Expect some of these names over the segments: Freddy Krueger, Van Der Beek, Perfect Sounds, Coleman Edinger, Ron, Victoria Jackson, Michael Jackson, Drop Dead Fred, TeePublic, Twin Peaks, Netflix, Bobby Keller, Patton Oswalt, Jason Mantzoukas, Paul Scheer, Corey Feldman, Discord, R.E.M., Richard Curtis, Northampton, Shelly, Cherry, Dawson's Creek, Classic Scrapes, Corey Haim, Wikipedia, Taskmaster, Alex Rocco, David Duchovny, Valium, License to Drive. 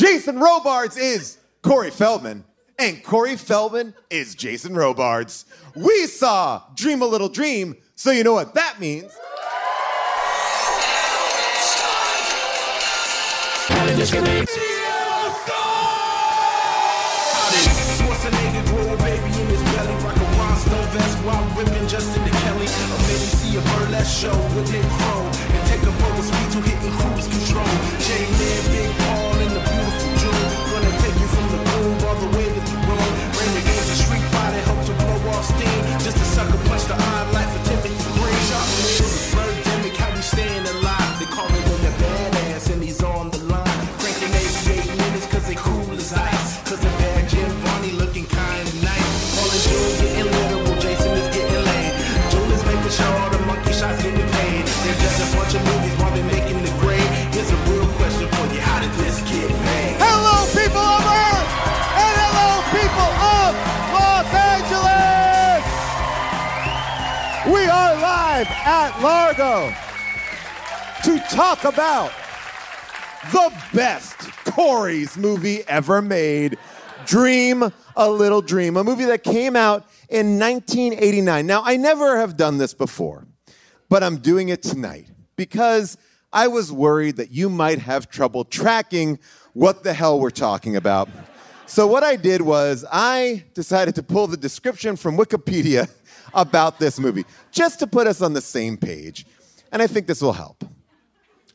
Jason Robards is Corey Feldman, and Corey Feldman is Jason Robards. We saw Dream a Little Dream, so you know what that means. Show with it grow and take a bowl of speed to hit the cruise control. J-Man, Big Paul, and the beautiful June. Gonna take you from the room all the way to the room. Bring the games to street fight and help to blow off steam. Just a sucker punch the odd life of Timothy Green. Shot in the middle of birdemic, how we staying alive. They call me when they're badass and he's on the line. Cranking 88 minutes cause they cool as ice. Cause the bad Jim Barney looking kind of nice. All in June getting literal, Jason is getting lame. June is making sure all the monkey shots in the pain. They're just a bunch of movies while they're making the grade. Here's a real question for you. How did this kid make? Hello, people of Earth! And hello, people of Los Angeles! We are live at Largo to talk about the best Corey's movie ever made, Dream a Little Dream, a movie that came out in 1989. Now, I never have done this before, but I'm doing it tonight because I was worried that you might have trouble tracking what the hell we're talking about. So what I did was I decided to pull the description from Wikipedia about this movie, just to put us on the same page. And I think this will help.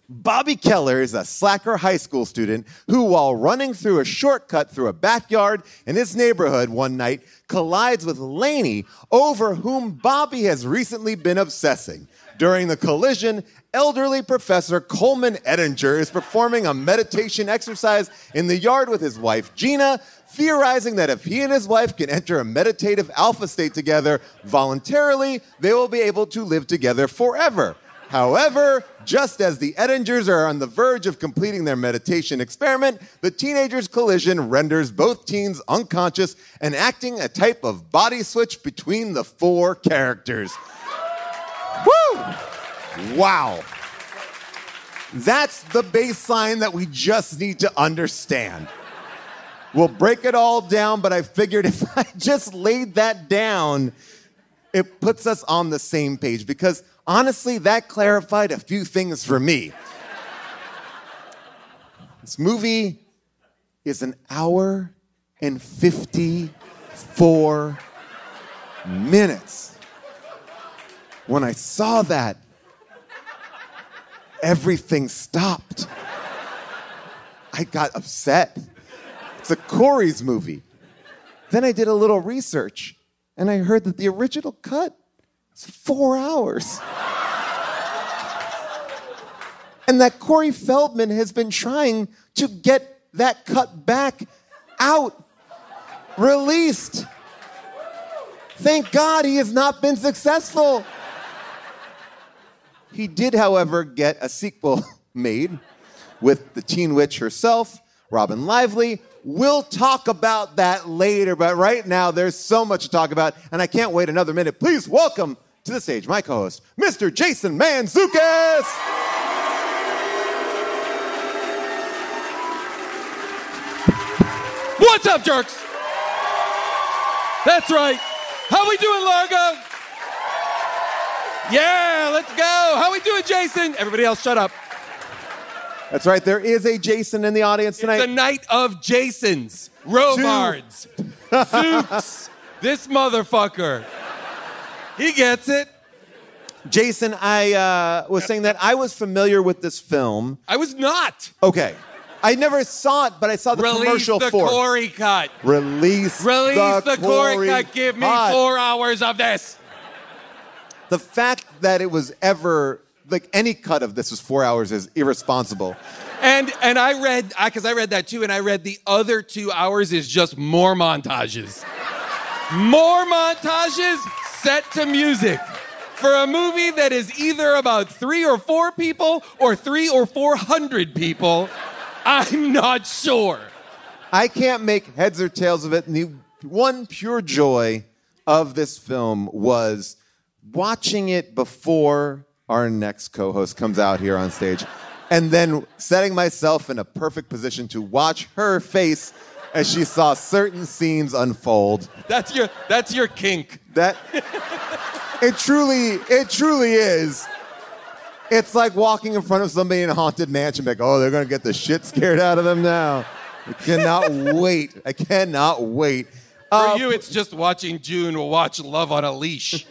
Bobby Keller is a slacker high school student who, while running through a shortcut through a backyard in his neighborhood one night, collides with Laney, over whom Bobby has recently been obsessing. During the collision, elderly Professor Coleman Edinger is performing a meditation exercise in the yard with his wife, Gina, theorizing that if he and his wife can enter a meditative alpha state together voluntarily, they will be able to live together forever. However, just as the Edingers are on the verge of completing their meditation experiment, the teenagers' collision renders both teens unconscious, enacting a type of body switch between the four characters. Woo! Wow. That's the baseline that we just need to understand. We'll break it all down, but I figured if I just laid that down, it puts us on the same page because honestly, that clarified a few things for me. This movie is an hour and 54 minutes. When I saw that, everything stopped. I got upset. It's a Corey's movie. Then I did a little research, and I heard that the original cut it's 4 hours. And that Corey Feldman has been trying to get that cut back out, released. Thank God he has not been successful. He did, however, get a sequel made with the Teen Witch herself, Robin Lively. We'll talk about that later, but right now there's so much to talk about, and I can't wait another minute. Please welcome to the stage, my co-host, Mr. Jason Mantzoukas. What's up, jerks? That's right. How we doing, Largo? Yeah, let's go. How we doing, Jason? Everybody else, shut up. That's right. There is a Jason in the audience tonight. It's a night of Jasons, Robards, Zooks. This motherfucker. He gets it. Jason, I was saying that I was familiar with this film. I was not. Okay. I never saw it, but I saw the commercial for it. Release the Corey cut. Release the Corey cut. Give me 4 hours of this. The fact that it was ever, like, any cut of this was 4 hours is irresponsible. And I read, because I read that too, and I read the other 2 hours is just more montages. More montages set to music for a movie that is either about 3 or 4 people or 3 or 400 people. I'm not sure. I can't make heads or tails of it. And the one pure joy of this film was watching it before our next co-host comes out here on stage. and then setting myself in a perfect position to watch her face as she saw certain scenes unfold. That's your kink. That it truly is. It's like walking in front of somebody in a haunted mansion, like, oh, they're gonna get the shit scared out of them now. I cannot wait. I cannot wait. For you, it's just watching June watch Love on a Leash.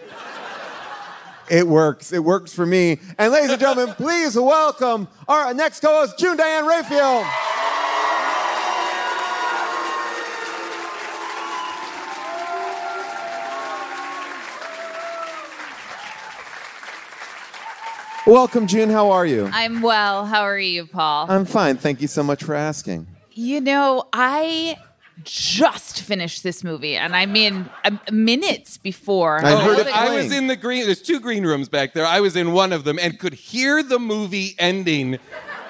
It works. It works for me. And ladies and gentlemen, please welcome our next co-host, June Diane Raphael. Welcome, June. How are you? I'm well. How are you, Paul? I'm fine. Thank you so much for asking. You know, I just finished this movie, and I mean minutes before. I was in the green. There's two green rooms back there. I was in one of them and could hear the movie ending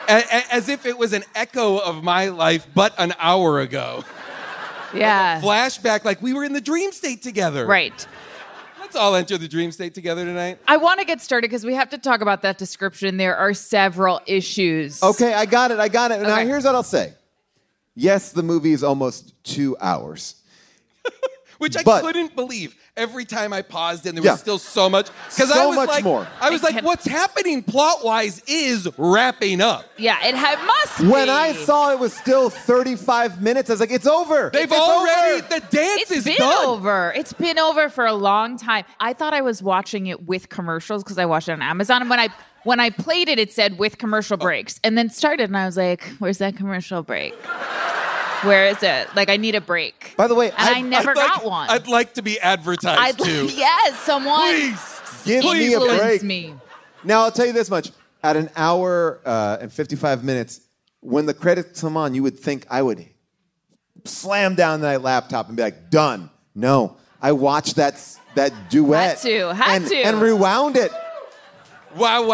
as if it was an echo of my life but an hour ago. Yeah. Like flashback, like we were in the dream state together. Right. Let's all enter the dream state together tonight. I want to get started because we have to talk about that description. There are several issues. Okay, I got it. Okay. Now, here's what I'll say. Yes, the movie is almost 2 hours. Which I couldn't believe every time I paused and there was still so much. Because so I was much like, more. I was like, what's happening plot-wise is wrapping up. Yeah, it must be. When I saw it was still 35 minutes, I was like, it's over. The dance is done. It's been over for a long time. I thought I was watching it with commercials because I watched it on Amazon. And when I played it, it said with commercial breaks. And then started and I was like, where's that commercial break? Where is it? Like, I need a break. By the way, I never got one. I'd like to be advertised too. Yes, someone. Please give me a break. Me. Now, I'll tell you this much. At an hour and 55 minutes, when the credits come on, you would think I would slam down my laptop and be like, done. No, I watched that duet. Had to. And rewound it. Wow.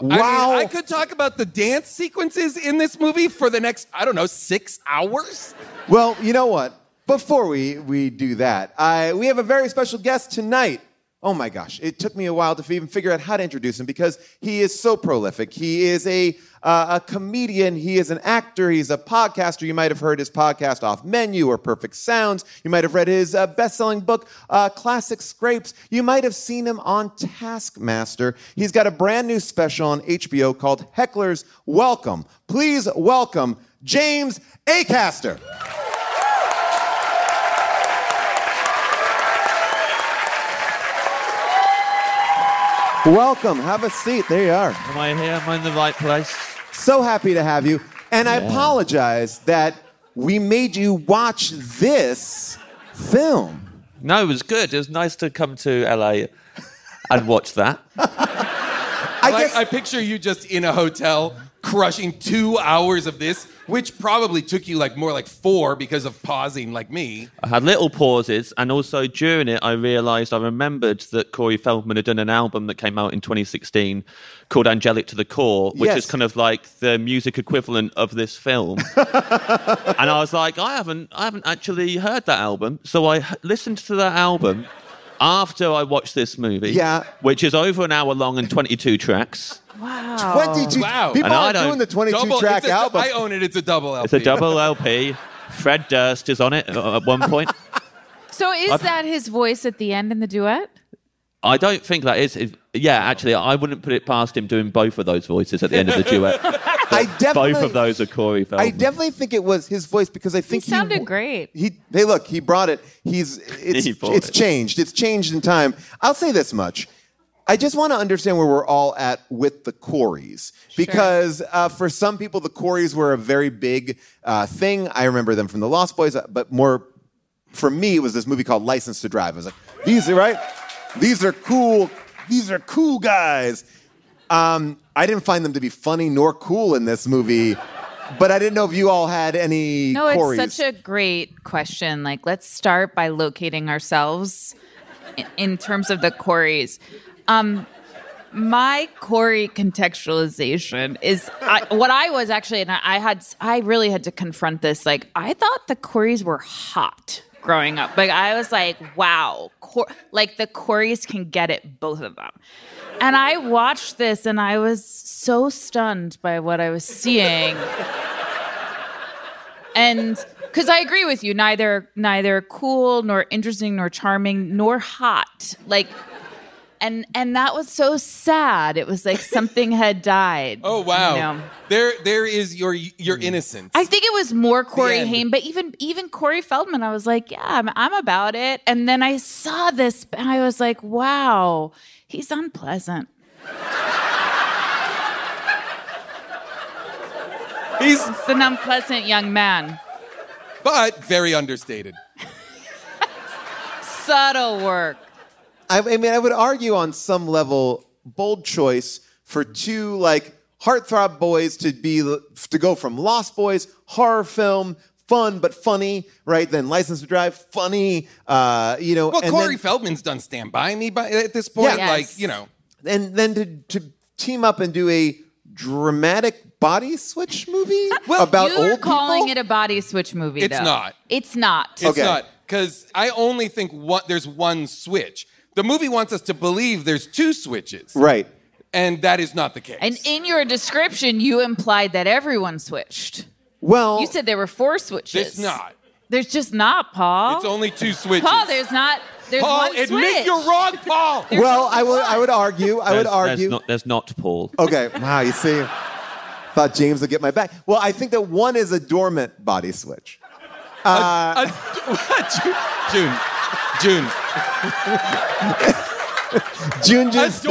I mean, I could talk about the dance sequences in this movie for the next, 6 hours? Well, you know what? Before we do that, we have a very special guest tonight. Oh, my gosh. It took me a while to even figure out how to introduce him because he is so prolific. He is a comedian. He is an actor. He's a podcaster. You might have heard his podcast Off Menu or Perfect Sounds. You might have read his best-selling book, Classic Scrapes. You might have seen him on Taskmaster. He's got a brand new special on HBO called Heckler's Welcome. Please welcome James Acaster. Welcome. Have a seat. There you are. Am I here? Am I in the right place? So happy to have you. And I apologize that we made you watch this film. No, it was good. It was nice to come to LA and watch that. I picture you just in a hotel crushing 2 hours of this, which probably took you more like 4 because of pausing like me. I had little pauses, and also during it, I remembered that Corey Feldman had done an album that came out in 2016 called Angelic to the Core, which is kind of like the music equivalent of this film. And I was like, I haven't actually heard that album. So I listened to that album after I watched this movie, which is over an hour long and 22 tracks. Wow. 22. Wow. People are doing the 22-track album. I own it. It's a double LP. It's a double LP. Fred Durst is on it at one point. So is that his voice at the end in the duet? I don't think that is. Yeah, actually, I wouldn't put it past him doing both of those voices at the end of the duet. Both of those are Corey Feldman. I definitely think it was his voice because I think he sounded great. He brought it. It's changed. It's changed in time. I'll say this much. I just want to understand where we're all at with the Coreys. Because for some people, the Coreys were a very big thing. I remember them from the Lost Boys. But more, for me, it was this movie called License to Drive. I was like, these are cool. These are cool guys. I didn't find them to be funny nor cool in this movie. But I didn't know if you all had any Coreys. No, it's such a great question. Like, let's start by locating ourselves in terms of the Coreys. My Corey contextualization is what I was actually, and I really had to confront this. Like, I thought the Coreys were hot growing up. Like, I was like, wow. Like, the Coreys can get it, both of them. And I watched this, and I was so stunned by what I was seeing. And because I agree with you, neither cool, nor interesting, nor charming, nor hot. Like, and that was so sad. It was like something had died. Oh wow! You know? There is your innocence. I think it was more Corey Haim, but even Corey Feldman. I was like, yeah, I'm about it. And then I saw this, and I was like, wow, he's unpleasant. He's an unpleasant young man. But very understated. Subtle work. I mean, I would argue on some level, bold choice for two, like, heartthrob boys to go from Lost Boys, horror film, fun but funny, right? Then License to Drive, funny, you know. Well, and Corey Feldman's done Stand By Me at this point, yeah, like, you know. And then to team up and do a dramatic body switch movie about old people? You're calling it a body switch movie, though. It's not. It's not. It's not, because I only think there's one switch. The movie wants us to believe there's two switches. Right. And that is not the case. And in your description, you implied that everyone switched. Well... You said there were four switches. It's not. There's just not, Paul. It's only two switches. Paul, there's not... There's Paul, one switch. Admit you're wrong, Paul! Well, I would argue... That's not Paul. Okay, wow, you see... Thought James would get my back. Well, I think that one is a dormant body switch. June just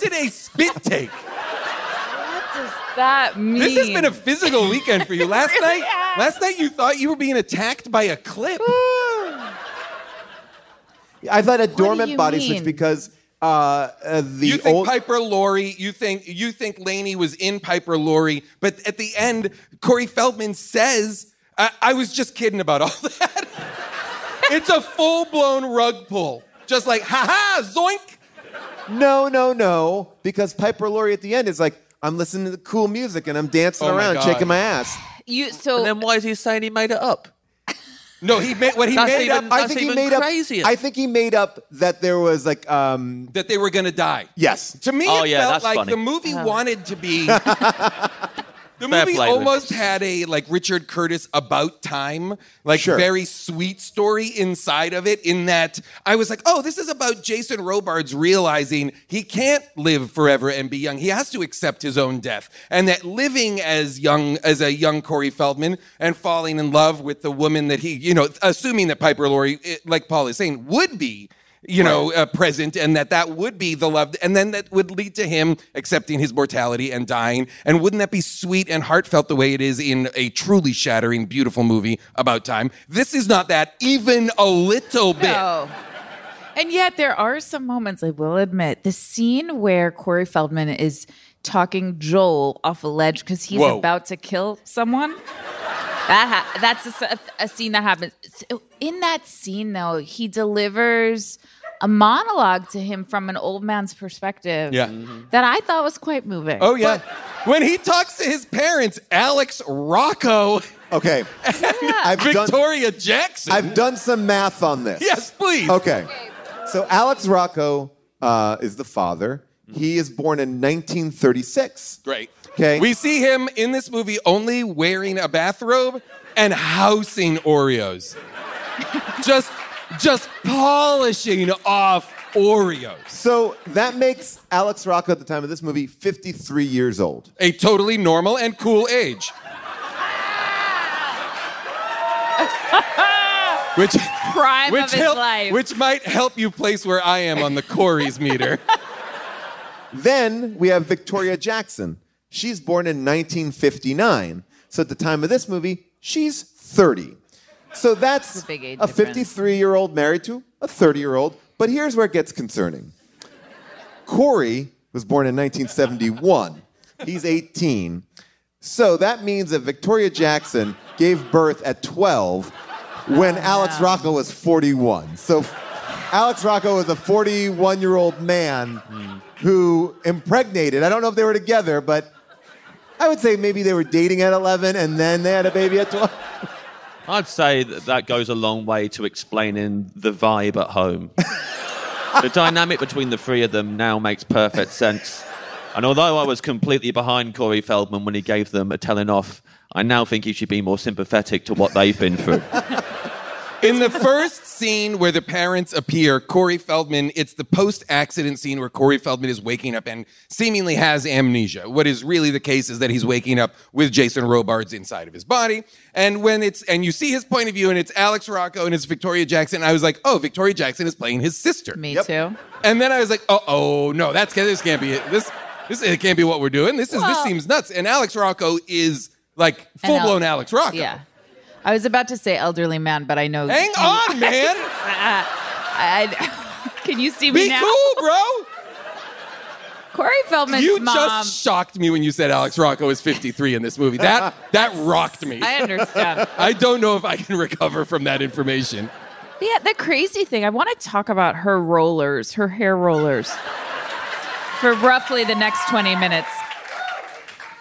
did a spit take. What does that mean? This has been a physical weekend for you. Last night you thought you were being attacked by a clip. I thought a dormant body switch because. Piper Laurie, you think Laney was in Piper Laurie, but at the end, Corey Feldman says, I was just kidding about all that. It's a full-blown rug pull. Just like, ha-ha, zoink. No, because Piper Laurie at the end is like, I'm listening to the cool music and I'm dancing around, shaking my ass. And then why is he saying he made it up? No, I think he made up that there was like that they were gonna die. Yes. To me, it felt like funny. The movie wanted to be. The movie almost had a like Richard Curtis About Time, like very sweet story inside of it. In that I was like, oh, this is about Jason Robards realizing he can't live forever and be young. He has to accept his own death, and that living as a young Corey Feldman and falling in love with the woman that he, you know, assuming that Piper Laurie, like Paul is saying, would be. You know, present, and that would be the love, and then that would lead to him accepting his mortality and dying. And wouldn't that be sweet and heartfelt the way it is in a truly shattering, beautiful movie About Time? This is not that even a little bit. No. And yet there are some moments, I will admit, the scene where Corey Feldman is talking Joel off a ledge because he's about to kill someone. That's a scene that happens. In that scene, though, he delivers a monologue to him from an old man's perspective that I thought was quite moving. Oh, yeah. But when he talks to his parents, Alex Rocco and Victoria Jackson. I've done some math on this. Yes, please. Okay. So Alex Rocco is the father. He is born in 1936. Great. Okay. We see him in this movie only wearing a bathrobe and housing Oreos. just polishing off Oreos. So that makes Alex Rocco at the time of this movie 53 years old. A totally normal and cool age. Prime of his life. Which might help you place where I am on the Corey's meter. Then we have Victoria Jackson. She's born in 1959. So at the time of this movie, she's 30. So that's a 53-year-old married to a 30-year-old. But here's where it gets concerning. Corey was born in 1971. He's 18. So that means that Victoria Jackson gave birth at 12 when Alex Rocco was 41. So Alex Rocco was a 41-year-old man who impregnated. I don't know if they were together, but... I would say maybe they were dating at 11 and then they had a baby at 12. I'd say that that goes a long way to explaining the vibe at home. The dynamic between the three of them now makes perfect sense. And although I was completely behind Corey Feldman when he gave them a telling off, I now think he should be more sympathetic to what they've been through. In the first scene where the parents appear, Corey Feldman, it's the post-accident scene where Corey Feldman is waking up and seemingly has amnesia. What is really the case is that he's waking up with Jason Robards inside of his body. And you see his point of view, and it's Alex Rocco and it's Victoria Jackson. I was like, oh, Victoria Jackson is playing his sister. Me too. And then I was like, oh no, this can't be it. This can't be what we're doing. This seems nuts. And Alex Rocco is like full-blown Alex Rocco. Yeah. I was about to say elderly man, but I know... Hang on, man! Can you see me now? Be cool, bro! Corey Feldman's mom... You just shocked me when you said Alex Rocco is 53 in this movie. That rocked me. I understand. I don't know if I can recover from that information. Yeah, the crazy thing, I want to talk about her hair rollers, for roughly the next 20 minutes.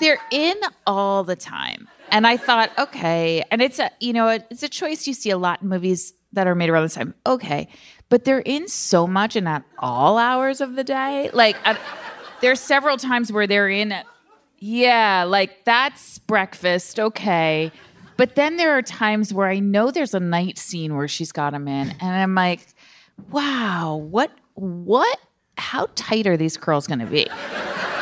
They're in all the time. And I thought, okay, and it's a choice you see a lot in movies that are made around this time. Okay, but they're in so much and at all hours of the day. Like, there's several times where they're that's breakfast, okay. But then there are times where I know there's a night scene where she's got him in, and I'm like, wow, what? How tight are these curls going to be?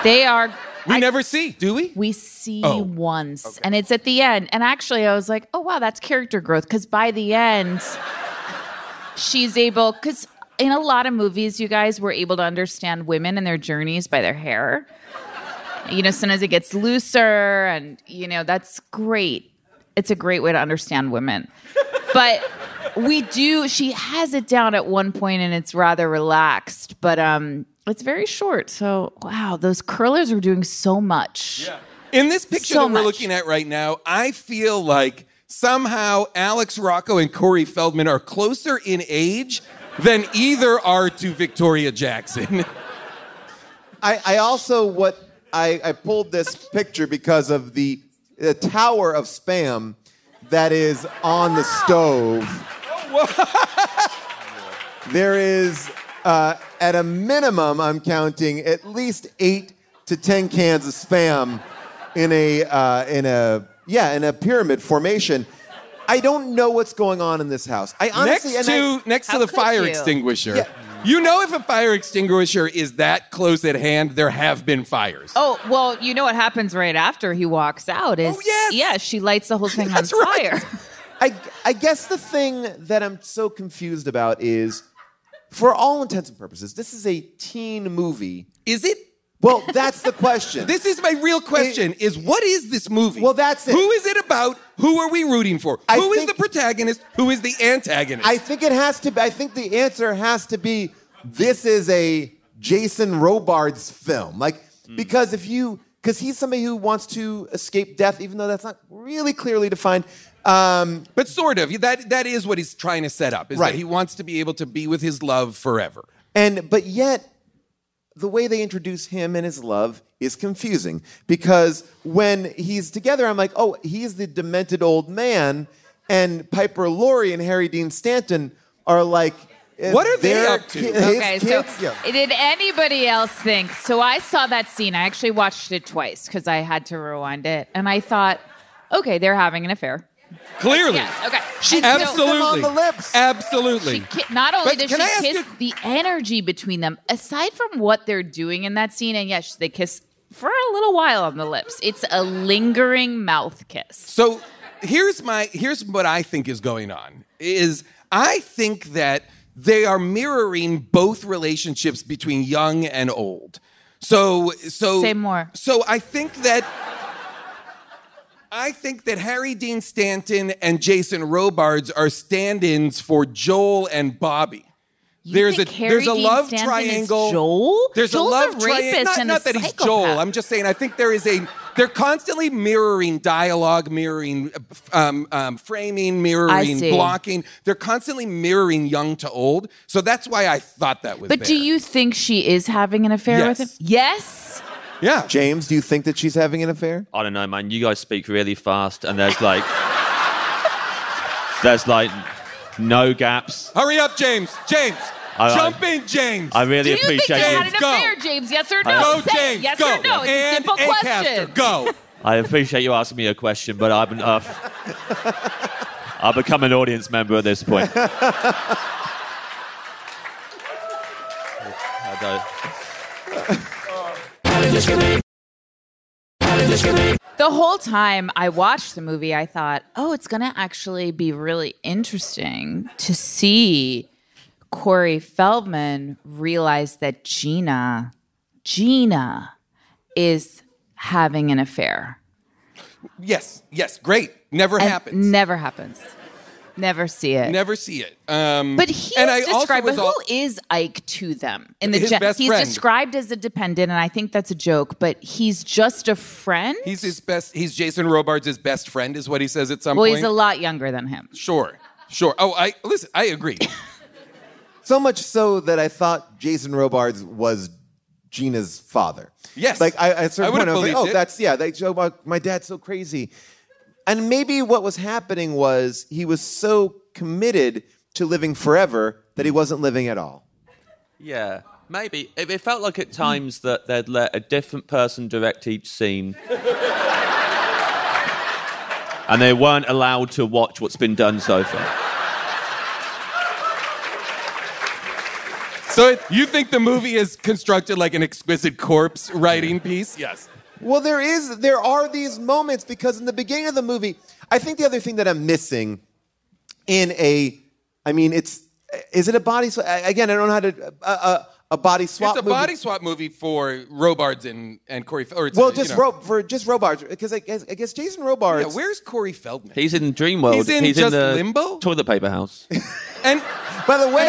They are... We never see, do we? We see once, okay. And it's at the end. And actually, I was like, oh, wow, that's character growth. Because by the end, she's able... Because in a lot of movies, you guys were able to understand women and their journeys by their hair. Sometimes it gets looser, and, that's great. It's a great way to understand women. But we do... She has it down at one point, and it's rather relaxed. But... It's very short, so wow, those curlers are doing so much. Yeah. In this picture that we're looking at right now, I feel like somehow Alex Rocco and Corey Feldman are closer in age than either are to Victoria Jackson. I pulled this picture because of the tower of spam that is on the stove. There is... at a minimum, I'm counting at least 8 to 10 cans of spam in a pyramid formation. I don't know what's going on in this house. I honestly next to the fire extinguisher. Yeah. If a fire extinguisher is that close at hand, there have been fires. Oh, well, you know what happens right after he walks out is she lights the whole thing on fire. I guess the thing that I'm so confused about is, for all intents and purposes, this is a teen movie. Is it? Well, that's the question. This is my real question, what is this movie? Well, that's it. Who is it about? Who are we rooting for? Who is the protagonist? Who is the antagonist? I think the answer has to be, this is a Jason Robards film. Because he's somebody who wants to escape death, even though that's not really clearly defined. But sort of. That is what he's trying to set up. That he wants to be able to be with his love forever. But yet, the way they introduce him and his love is confusing. Because when he's together, I'm like, oh, he's the demented old man. And Piper Laurie and Harry Dean Stanton are like... What are they up to? Did anybody else think? So I saw that scene. I actually watched it twice because I had to rewind it. And I thought, okay, they're having an affair. Clearly. Yes, okay. She kissed them on the lips. Absolutely. The energy between them, aside from what they're doing in that scene, and yes, they kiss for a little while on the lips. It's a lingering mouth kiss. So here's what I think is going on, is I think that they are mirroring both relationships between young and old. So say more. So I think that Harry Dean Stanton and Jason Robards are stand-ins for Joel and Bobby. There's a love triangle. Joel? There's Joel's a love triangle. Not that he's Joel. I'm just saying I think there is they're constantly mirroring dialogue, mirroring framing, mirroring blocking. They're constantly mirroring young to old. So that's why I thought that was But there. Do you think she is having an affair with him? Yes. Yeah. James, do you think that she's having an affair? I don't know, man. You guys speak really fast, and there's like... There's like no gaps. Hurry up, James. James. Jump in, James. I really appreciate you. Do you think you had an affair, James? Yes or no? Go, James. Yes or no? It's a simple question. Go. I appreciate you asking me a question, but I've been, I've become an audience member at this point. The whole time I watched the movie, I thought, oh, it's going to actually be really interesting to see Corey Feldman realize that Gina is having an affair. Yes, great. Never happens. Never happens. Never see it. Never see it. But he's described, but who is Ike to them? His best friend. He's described as a dependent, and I think that's a joke, but he's just a friend? He's Jason Robards' best friend, is what he says at some point. Well, he's a lot younger than him. Sure. Oh, I agree. So much so that I thought Jason Robards was Gina's father. Yes. Like, I was like, my dad's so crazy. And maybe what was happening was he was so committed to living forever that he wasn't living at all. Yeah, maybe. It felt like at times that they'd let a different person direct each scene. And they weren't allowed to watch what's been done so far. So you think the movie is constructed like an exquisite corpse writing piece? Yes. Well, there are these moments, because in the beginning of the movie, I think the other thing that I'm missing is it a body swap movie? It's a body swap movie for Robards and Corey Feldman. Well, just Robards, because I guess Jason Robards... Yeah, where's Corey Feldman? He's in Dreamworld. He's in Limbo? Toilet Paper House. And by the way,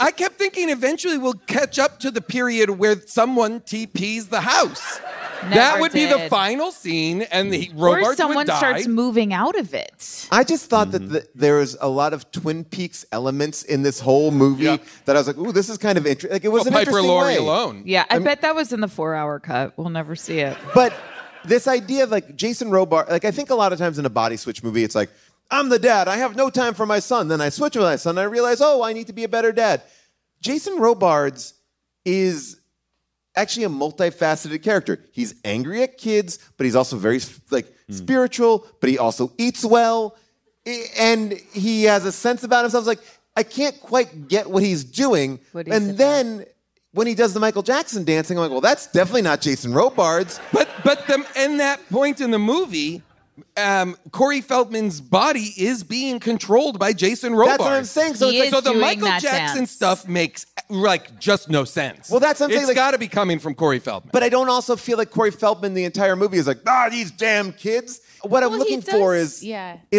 I kept thinking eventually we'll catch up to the period where someone TPs the house. That would be the final scene, and the Robards would die. Or someone starts moving out of it. I just thought that there was a lot of Twin Peaks elements in this whole movie that I was like, ooh, this is kind of interesting. Like, it was an interesting Piper Laurie alone. Yeah, I bet that was in the 4-hour cut. We'll never see it. But this idea of like Jason Robards, like I think a lot of times in a body switch movie, it's like, I'm the dad. I have no time for my son. Then I switch with my son, and I realize, oh, I need to be a better dad. Jason Robards is actually a multifaceted character. He's angry at kids, but he's also very spiritual, but he also eats well, and he has a sense about himself. It's like, I can't quite get what he's doing. Then when he does the Michael Jackson dancing, I'm like, well, that's definitely not Jason Robards. But in that point in the movie... Corey Feldman's body is being controlled by Jason Robards. That's what I'm saying. So the Michael Jackson stuff makes just no sense. Well, that's something. It's got to be coming from Corey Feldman. But I don't also feel like Corey Feldman the entire movie is like, these damn kids. What I'm looking for is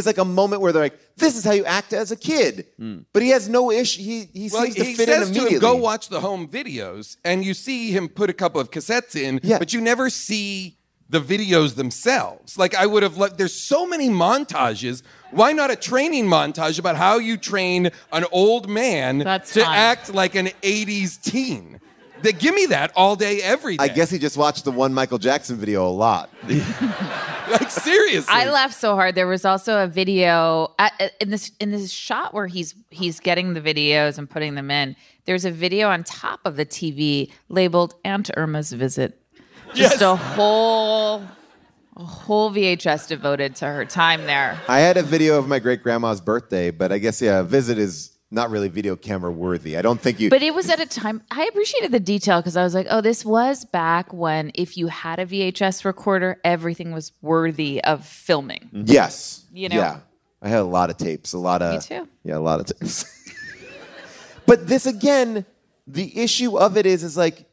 like a moment where they're like, this is how you act as a kid. But he has no issue. He seems to fit in immediately. He says to him, go watch the home videos, and you see him put a couple of cassettes in, but you never see the videos themselves. Like, I would have loved, there's so many montages. Why not a training montage about how you train an old man act like an 80s teen? Give me that all day, every day. I guess he just watched the one Michael Jackson video a lot. Like, seriously. I laughed so hard. There was also a video, in this shot where he's getting the videos and putting them in, there's a video on top of the TV labeled Aunt Irma's Visit. Just a whole VHS devoted to her time there. I had a video of my great-grandma's birthday, but I guess, a visit is not really video camera worthy. I don't think you... But it was at a time... I appreciated the detail because I was like, oh, this was back when if you had a VHS recorder, everything was worthy of filming. Yes. You know? Yeah. I had a lot of tapes, Me too. Yeah, a lot of tapes. But this, again, the issue of it is like...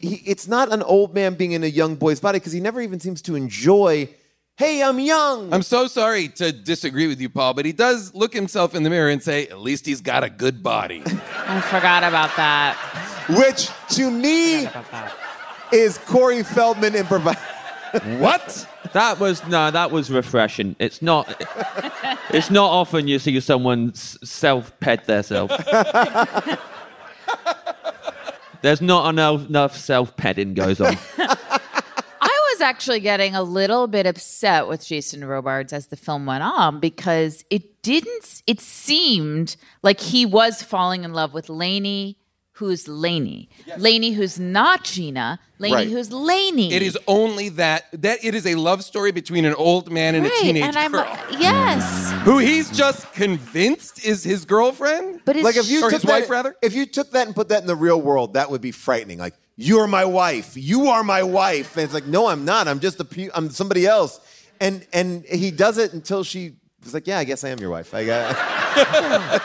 It's not an old man being in a young boy's body because he never even seems to enjoy, hey, I'm young. I'm so sorry to disagree with you, Paul, but he does look himself in the mirror and say, at least he's got a good body. I forgot about that. Which, to me, is Corey Feldman improvising. What? That was refreshing. It's not often you see someone self-pet themselves. There's not enough self-petting goes on. I was was actually getting a little bit upset with Jason Robards as the film went on, because it seemed like he was falling in love with Laney, who's Laney. Yes. Laney, who's not Gina. Laney, right. Who's Laney. It is only that it is a love story between an old man and a teenage girl. Yes. Who he's just convinced is his girlfriend. But like his wife, rather. If you took that and put that in the real world, that would be frightening. Like, you're my wife. You are my wife. And it's like, no, I'm not. I'm just I'm somebody else. And he does it until she was like, yeah, I guess I am your wife. I got.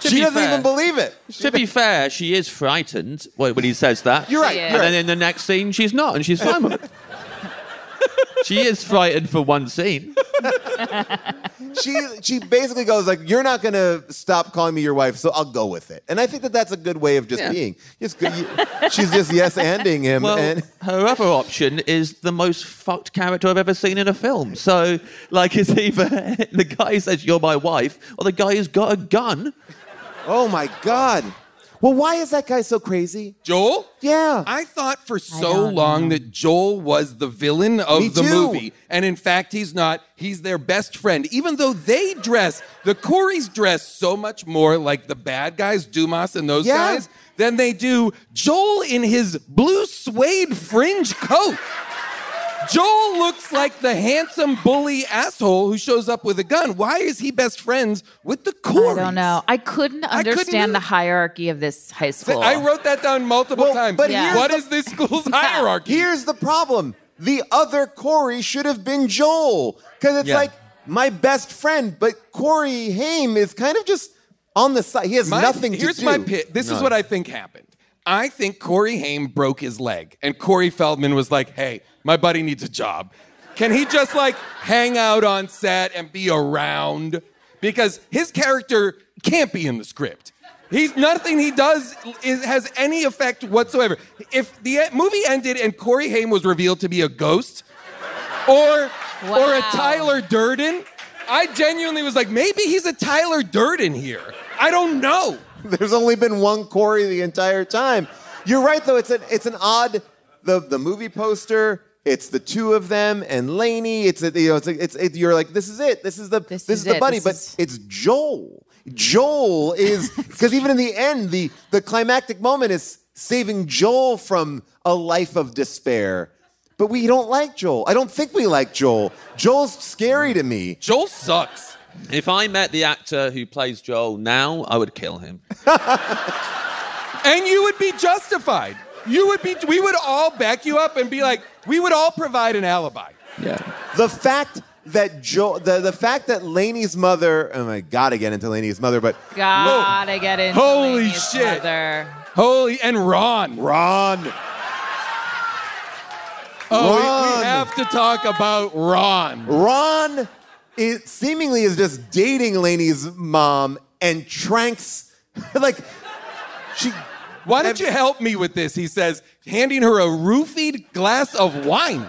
She doesn't even believe it. To be fair, she is frightened when he says that. You're right. And then in the next scene, she's not, and she's fine with it. She is frightened for one scene. She basically goes like, you're not going to stop calling me your wife, so I'll go with it. And I think that that's a good way of just being. She's just yes-anding him. Well, her other option is the most fucked character I've ever seen in a film. So, like, it's either the guy who says, you're my wife, or the guy who's got a gun. Oh, my God. Well, why is that guy so crazy? Joel? Yeah. I thought for so long that Joel was the villain of the movie. And in fact, he's not. He's their best friend. Even though the Coreys dress so much more like the bad guys, Dumas and those guys, than they do Joel in his blue suede fringe coat. Joel looks like the handsome bully asshole who shows up with a gun. Why is he best friends with the Coreys? I don't know. I couldn't understand the hierarchy of this high school. I wrote that down multiple times. But what is this school's hierarchy? Here's the problem. The other Corey should have been Joel. Because it's like my best friend, but Corey Haim is kind of just on the side. He has nothing to do. Here's my pitch. This is what I think happened. I think Corey Haim broke his leg, and Corey Feldman was like, hey, my buddy needs a job. Can he just, like, hang out on set and be around? Because his character can't be in the script. Nothing he does has any effect whatsoever. If the movie ended and Corey Haim was revealed to be a ghost or a Tyler Durden, I genuinely was like, maybe he's a Tyler Durden here. I don't know. There's only been one Corey the entire time. You're right, though. It's an odd. The movie poster. It's the two of them and Laney. You're like, this is it. This is the buddy. But it's Joel. Joel is because even in the end, the climactic moment is saving Joel from a life of despair. But we don't like Joel. I don't think we like Joel. Joel's scary to me. Joel sucks. If I met the actor who plays Joel now, I would kill him. And you would be justified. We would all back you up and be like, we would all provide an alibi. Yeah. The fact that Laney's mother, oh my, gotta get into Laney's mother, but gotta get into Laney's mother. Holy shit. And Ron. Oh, Ron. We have to talk about Ron. Ron. It seemingly is just dating Laney's mom and tranks. Like, she... Why don't you help me with this? He says, handing her a roofied glass of wine.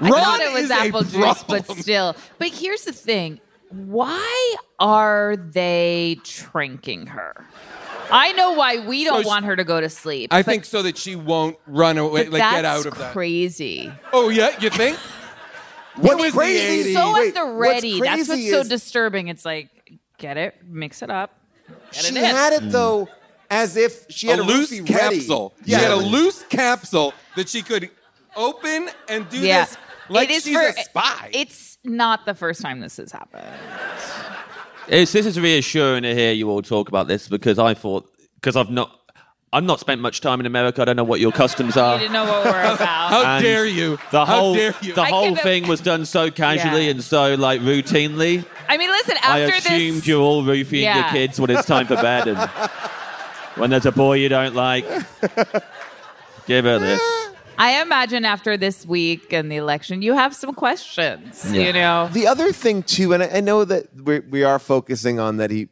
I thought it was apple juice, but still. But here's the thing. Why are they tranking her? I know why we don't want her to go to sleep. I think so that she won't run away, like get out of that. That's crazy. Oh, yeah? You think? What's crazy? So at the ready. That's what's so disturbing. It's like, get it, mix it up. She had it though, as if she had a loose capsule. She had a loose capsule that she could open and do this. Like she's a spy. It's not the first time this has happened. This is reassuring to hear you all talk about this because I thought I've not spent much time in America. I don't know what your customs are. You didn't know what we're about. How dare you? The whole thing was done so casually and so, like, routinely. I mean, listen, after this... I assumed you're all roofing your kids when it's time for bed. And when there's a boy you don't like, give her this. I imagine after this week and the election, you have some questions, you know? The other thing, too, and I know that we are focusing on that she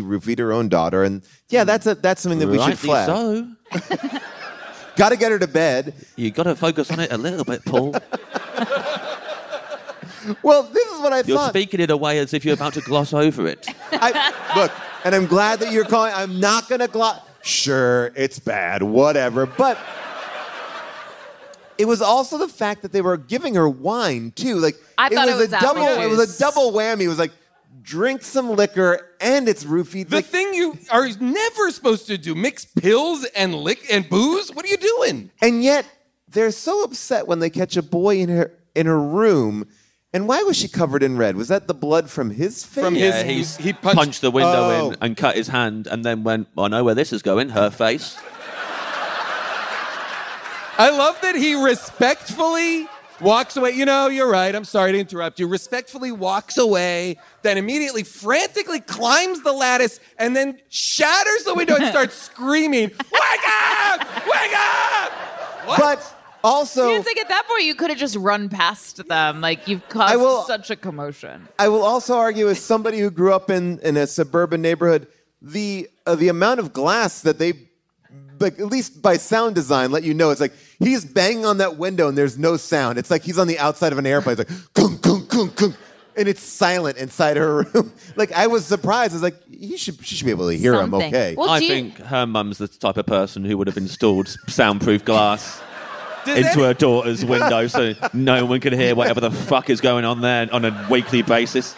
roofied her own daughter, and that's something that we should flag. So. Got to get her to bed. You got to focus on it a little bit, Paul. Well, this is what I thought. You're speaking in a way as if you're about to gloss over it. Look, and I'm glad that you're calling. I'm not going to gloss. Sure, it's bad, whatever, but... It was also the fact that they were giving her wine too. Like it was a double whammy. It was like drink some liquor and it's roofied. The thing you are never supposed to do: mix pills and booze. What are you doing? And yet they're so upset when they catch a boy in her room. And why was she covered in red? Was that the blood from his face? He punched the window in and cut his hand and then went, I know where this is going, her face. I love that he respectfully walks away. You know, you're right, I'm sorry to interrupt you. Respectfully walks away, then immediately frantically climbs the lattice and then shatters the window and starts screaming, wake up! Wake up! What? But also, it's like at that point you could have just run past them. Like you've caused such a commotion. I will also argue, as somebody who grew up in a suburban neighborhood, the amount of glass that they, like, at least by sound design, let you know, it's like he's banging on that window and there's no sound. It's like he's on the outside of an airplane. It's like kung kung kung kung, and it's silent inside her room. Like I was surprised. I was like, she should be able to hear him. Okay, well, I think her mum's the type of person who would have installed soundproof glass into her daughter's window so no one could hear whatever the fuck is going on there on a weekly basis.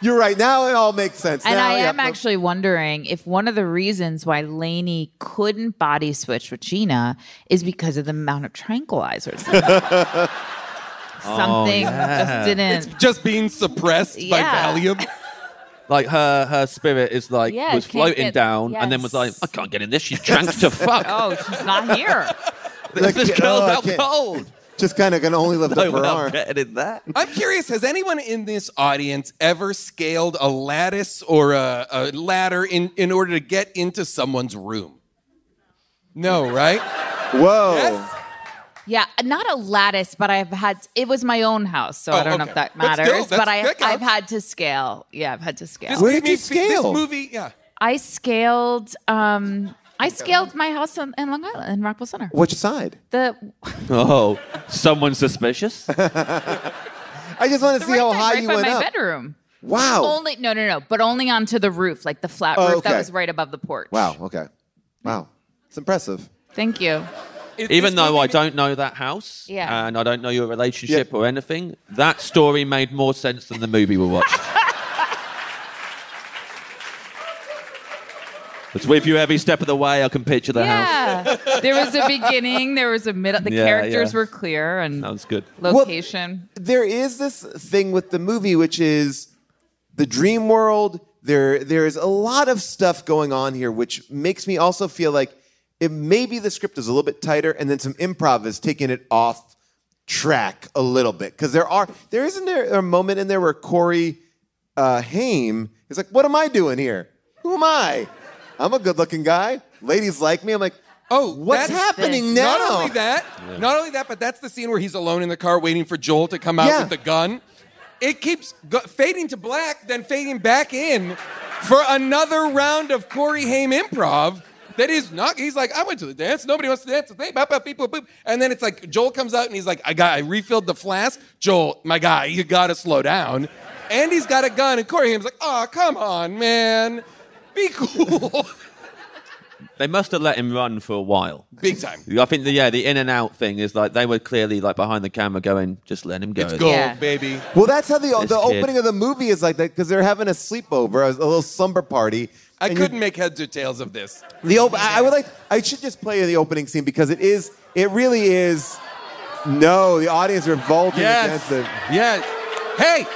You're right. Now it all makes sense. And I am actually wondering if one of the reasons why Laney couldn't body switch with Gina is because of the amount of tranquilizers. Just didn't. It's just being suppressed by Valium. Like her spirit is like was floating down and then was like, I can't get in this. She's drunk to fuck. Oh, she's not here. Like, this girl's out cold. Just kind of can only lift up her arm. I'm curious, has anyone in this audience ever scaled a lattice or a ladder in order to get into someone's room? No, right? Whoa. Yes? Yeah, not a lattice, but I've had... It was my own house, so I don't know if that matters. I've had to scale. Yeah, I've had to scale. Where did you scale? This movie, I scaled my house in Long Island, in Rockwell Center. Which side? Someone suspicious? I just want to see how high you went up. Right by my bedroom. Wow. But only onto the roof, like the flat roof that was right above the porch. Wow, okay. Wow. It's impressive. Thank you. Even though I don't know that house, and I don't know your relationship or anything, that story made more sense than the movie we watched. It's with you every step of the way. I can picture the house. Yeah, there was a beginning. There was a middle. The characters were clear and sounds good. Location. Well, there is this thing with the movie, which is the dream world. There is a lot of stuff going on here, which makes me also feel like it maybe the script is a little bit tighter, and then some improv is taking it off track a little bit, because there isn't a moment in there where Corey Haim is like, "What am I doing here? Who am I? I'm a good-looking guy. Ladies like me." I'm like, what's happening now? Not only that, but that's the scene where he's alone in the car waiting for Joel to come out with the gun. It keeps fading to black, then fading back in for another round of Corey Haim improv. That is not... He's like, I went to the dance. Nobody wants to dance with me. Bop, bop, beep, boop, boop. And then it's like, Joel comes out and he's like, I refilled the flask. Joel, my guy, you got to slow down. And he's got a gun. And Corey Haim's like, oh, come on, man. Be cool. They must have let him run for a while. Big time. I think the in and out thing is like they were clearly like behind the camera going, just let him go. It's gold, baby. Well, that's how the opening of the movie is like that, because they're having a sleepover, a little slumber party. I couldn't make heads or tails of this. I should just play the opening scene, because it really is. No, the audience revolting against it. Yes. Hey,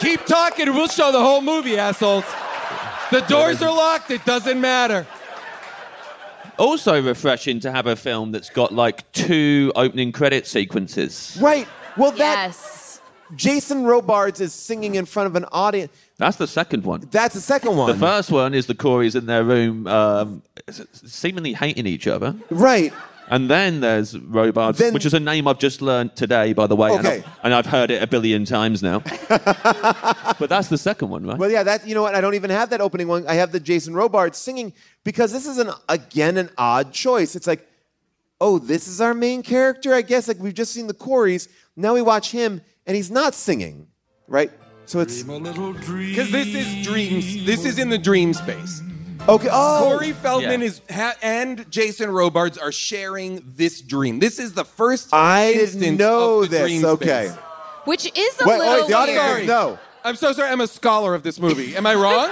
keep talking. We'll show the whole movie, assholes. The doors are locked. It doesn't matter. Also refreshing to have a film that's got like two opening credit sequences. Right. Well, Jason Robards is singing in front of an audience. That's the second one. The first one is the Coreys in their room seemingly hating each other. Right. And then there's Robards, which is a name I've just learned today, by the way, and I've heard it a billion times now. But that's the second one, right? Well, yeah, you know what? I don't even have that opening one. I have the Jason Robards singing, because this is, an odd choice. It's like, this is our main character, I guess. Like, we've just seen the Coreys. Now we watch him, and he's not singing, right? So it's... Because this is in the dream space. Okay. Oh. Corey Feldman and Jason Robards are sharing this dream. This is the first instance of the dream space. Okay. Which is a little weird. No. I'm so sorry. I'm a scholar of this movie. Am I wrong?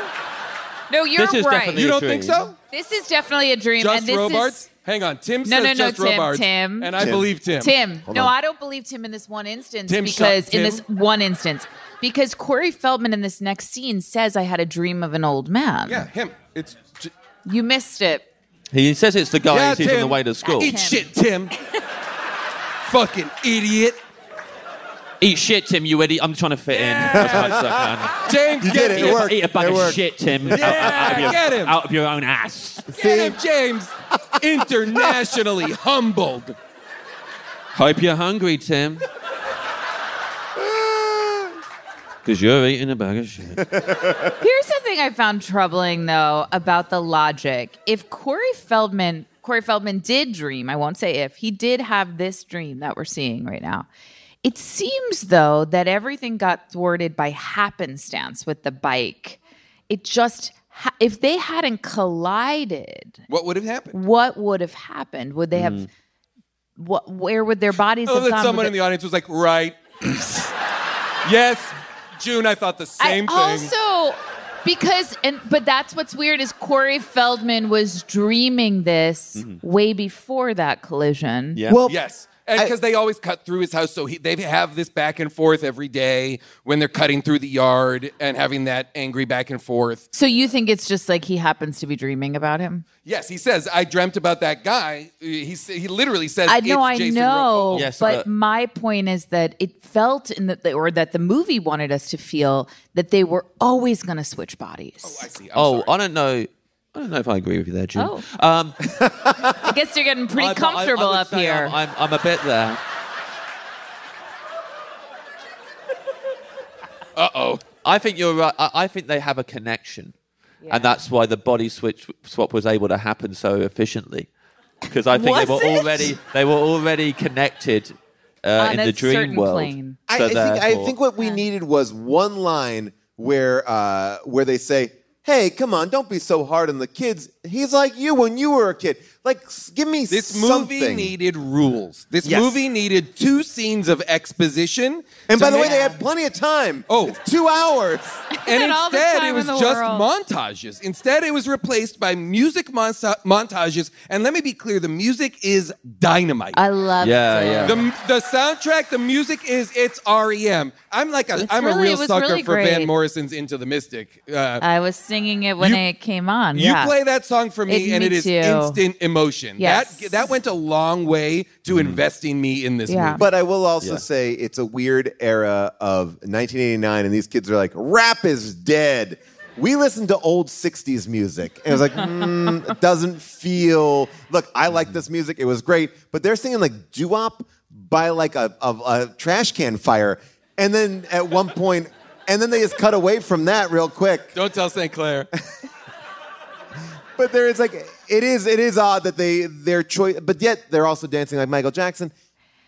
No, you're right. You don't think so? This is definitely a dream. Just Robards? Hang on. Tim says Robards. And I believe Tim. No, I don't believe Tim in this one instance. Because Corey Feldman in this next scene says, I had a dream of an old man. Yeah, him. It's you missed it. He says it's the guy who sees on the way to school. Eat shit, Tim. Fucking idiot. Eat shit, Tim, you idiot. I'm trying to fit in as much as I can. James, get him. Eat a bag of shit, Tim. Yeah, get him. Out of your own ass. Get him, James. Internationally humbled. Hope you're hungry, Tim. Because you're eating a bag of shit. Here's the thing I found troubling, though, about the logic. If Corey Feldman did dream, I won't say if, he did have this dream that we're seeing right now. It seems, though, that everything got thwarted by happenstance with the bike. It just... if they hadn't collided... What would have happened? What would have happened? Would they have... where would their bodies have gone? Someone in the audience was like, right. Yes... June, I thought the same thing. Also, but that's what's weird is Corey Feldman was dreaming this way before that collision. Yeah. Well, yes, and because they always cut through his house, so they have this back and forth every day when they're cutting through the yard and having that angry back and forth. So you think it's just like he happens to be dreaming about him? Yes, he says, I dreamt about that guy. He literally says, I know, yes, but my point is that it felt, that the movie wanted us to feel that they were always going to switch bodies. Oh, I see. I'm sorry. I don't know if I agree with you there, Jim. Oh. I guess you're getting pretty comfortable up here. I'm a bit there. Uh-oh. I think you're right. I think they have a connection. Yeah. And that's why the body swap was able to happen so efficiently, because I think they were already connected in the dream world. Plane. I think what we needed was one line where they say, "Hey, come on, don't be so hard on the kids. He's like you when you were a kid." Like, give me something. This movie needed rules. This movie needed two scenes of exposition. And by the way, they had plenty of time. Oh. It's 2 hours. And instead, it was just montages. Instead, it was replaced by music montages. And let me be clear, the music is dynamite. I love it. Yeah, the soundtrack, the music it's R.E.M. I'm a real sucker for Van Morrison's Into the Mystic. I was singing it when it came on. You play that song for me, and it is instant emotion. Yes. That went a long way to investing me in this movie. But I will also say it's a weird era of 1989, and these kids are like, rap is dead. We listen to old 60s music. And it was like, it doesn't feel... Look, I like this music. It was great. But they're singing like doo-wop by like a trash can fire. And then at one point... and then they just cut away from that real quick. Don't tell St. Clair. But there is like... It is odd that their choice, but yet they're also dancing like Michael Jackson.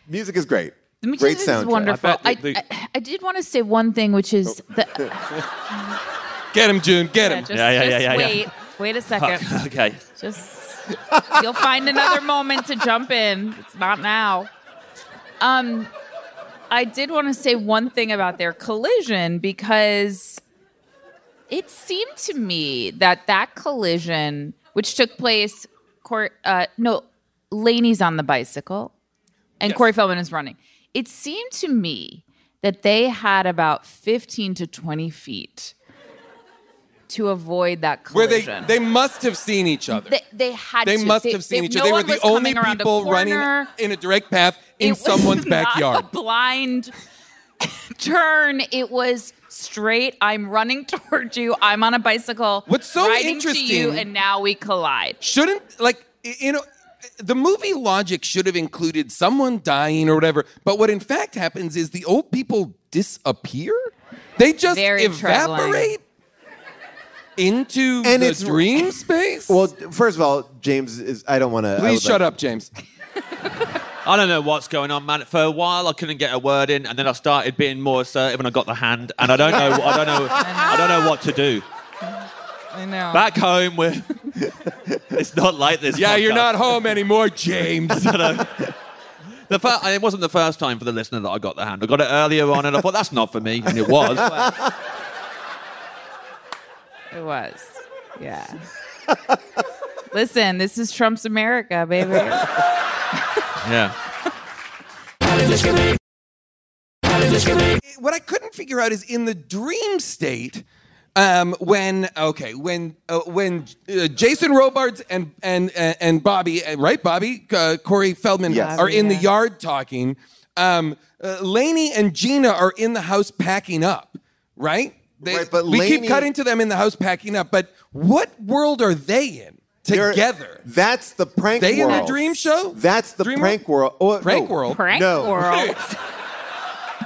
Music is great. The music great soundtrack. Is wonderful. I did want to say one thing, which is get him, June. Get him. Wait a second. Fuck. Okay. You'll find another moment to jump in. It's not now. I did want to say one thing about their collision, because it seemed to me that collision, which took place, Laney's on the bicycle, and Corey Feldman is running. It seemed to me that they had about 15 to 20 feet to avoid that collision. Where they must have seen each other. They must have seen each other. They were the only people running in a direct path in someone's backyard. It was not a blind turn. It was... straight, I'm running towards you, I'm on a bicycle, what's so interesting to you, and now we collide. Shouldn't, the movie logic should have included someone dying or whatever, but what in fact happens is the old people disappear? They just evaporate into the dream space? Well, first of all, James, I don't want to... Please shut up, James. I don't know what's going on, man. For a while, I couldn't get a word in, and then I started being more assertive, and I got the hand, and I don't know what to do. I know. Back home where it's not like this. Yeah, podcast. You're not home anymore, James. It wasn't the first time for the listener that I got the hand. I got it earlier on, and I thought, that's not for me, and it was. It was. Yeah. Listen, this is Trump's America, baby. Yeah. What I couldn't figure out is in the dream state, when Jason Robards and Bobby, right, Bobby, Corey Feldman, yes, are in the yard talking. Laney and Gina are in the house packing up, right? We keep cutting to them in the house packing up, but what world are they in together? That's the prank world. They in the dream show? That's the prank world. Prank world?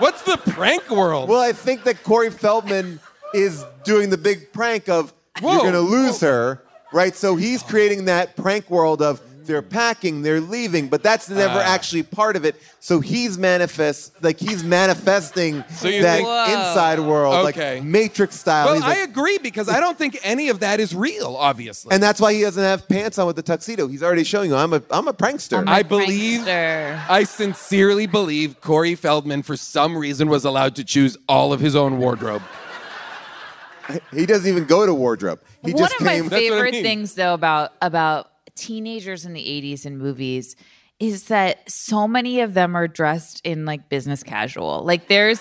What's the prank world? Well, I think that Corey Feldman is doing the big prank of you're going to lose her, right? So he's creating that prank world of they're packing, they're leaving, but that's never actually part of it. So he's manifesting inside world, like Matrix style. Well, I agree, because I don't think any of that is real, obviously. And that's why he doesn't have pants on with the tuxedo. He's already showing you, I'm a prankster. I sincerely believe Corey Feldman, for some reason, was allowed to choose all of his own wardrobe. He doesn't even go to wardrobe. One of my favorite things, though, about teenagers in the 80s in movies is that so many of them are dressed in like business casual. Like there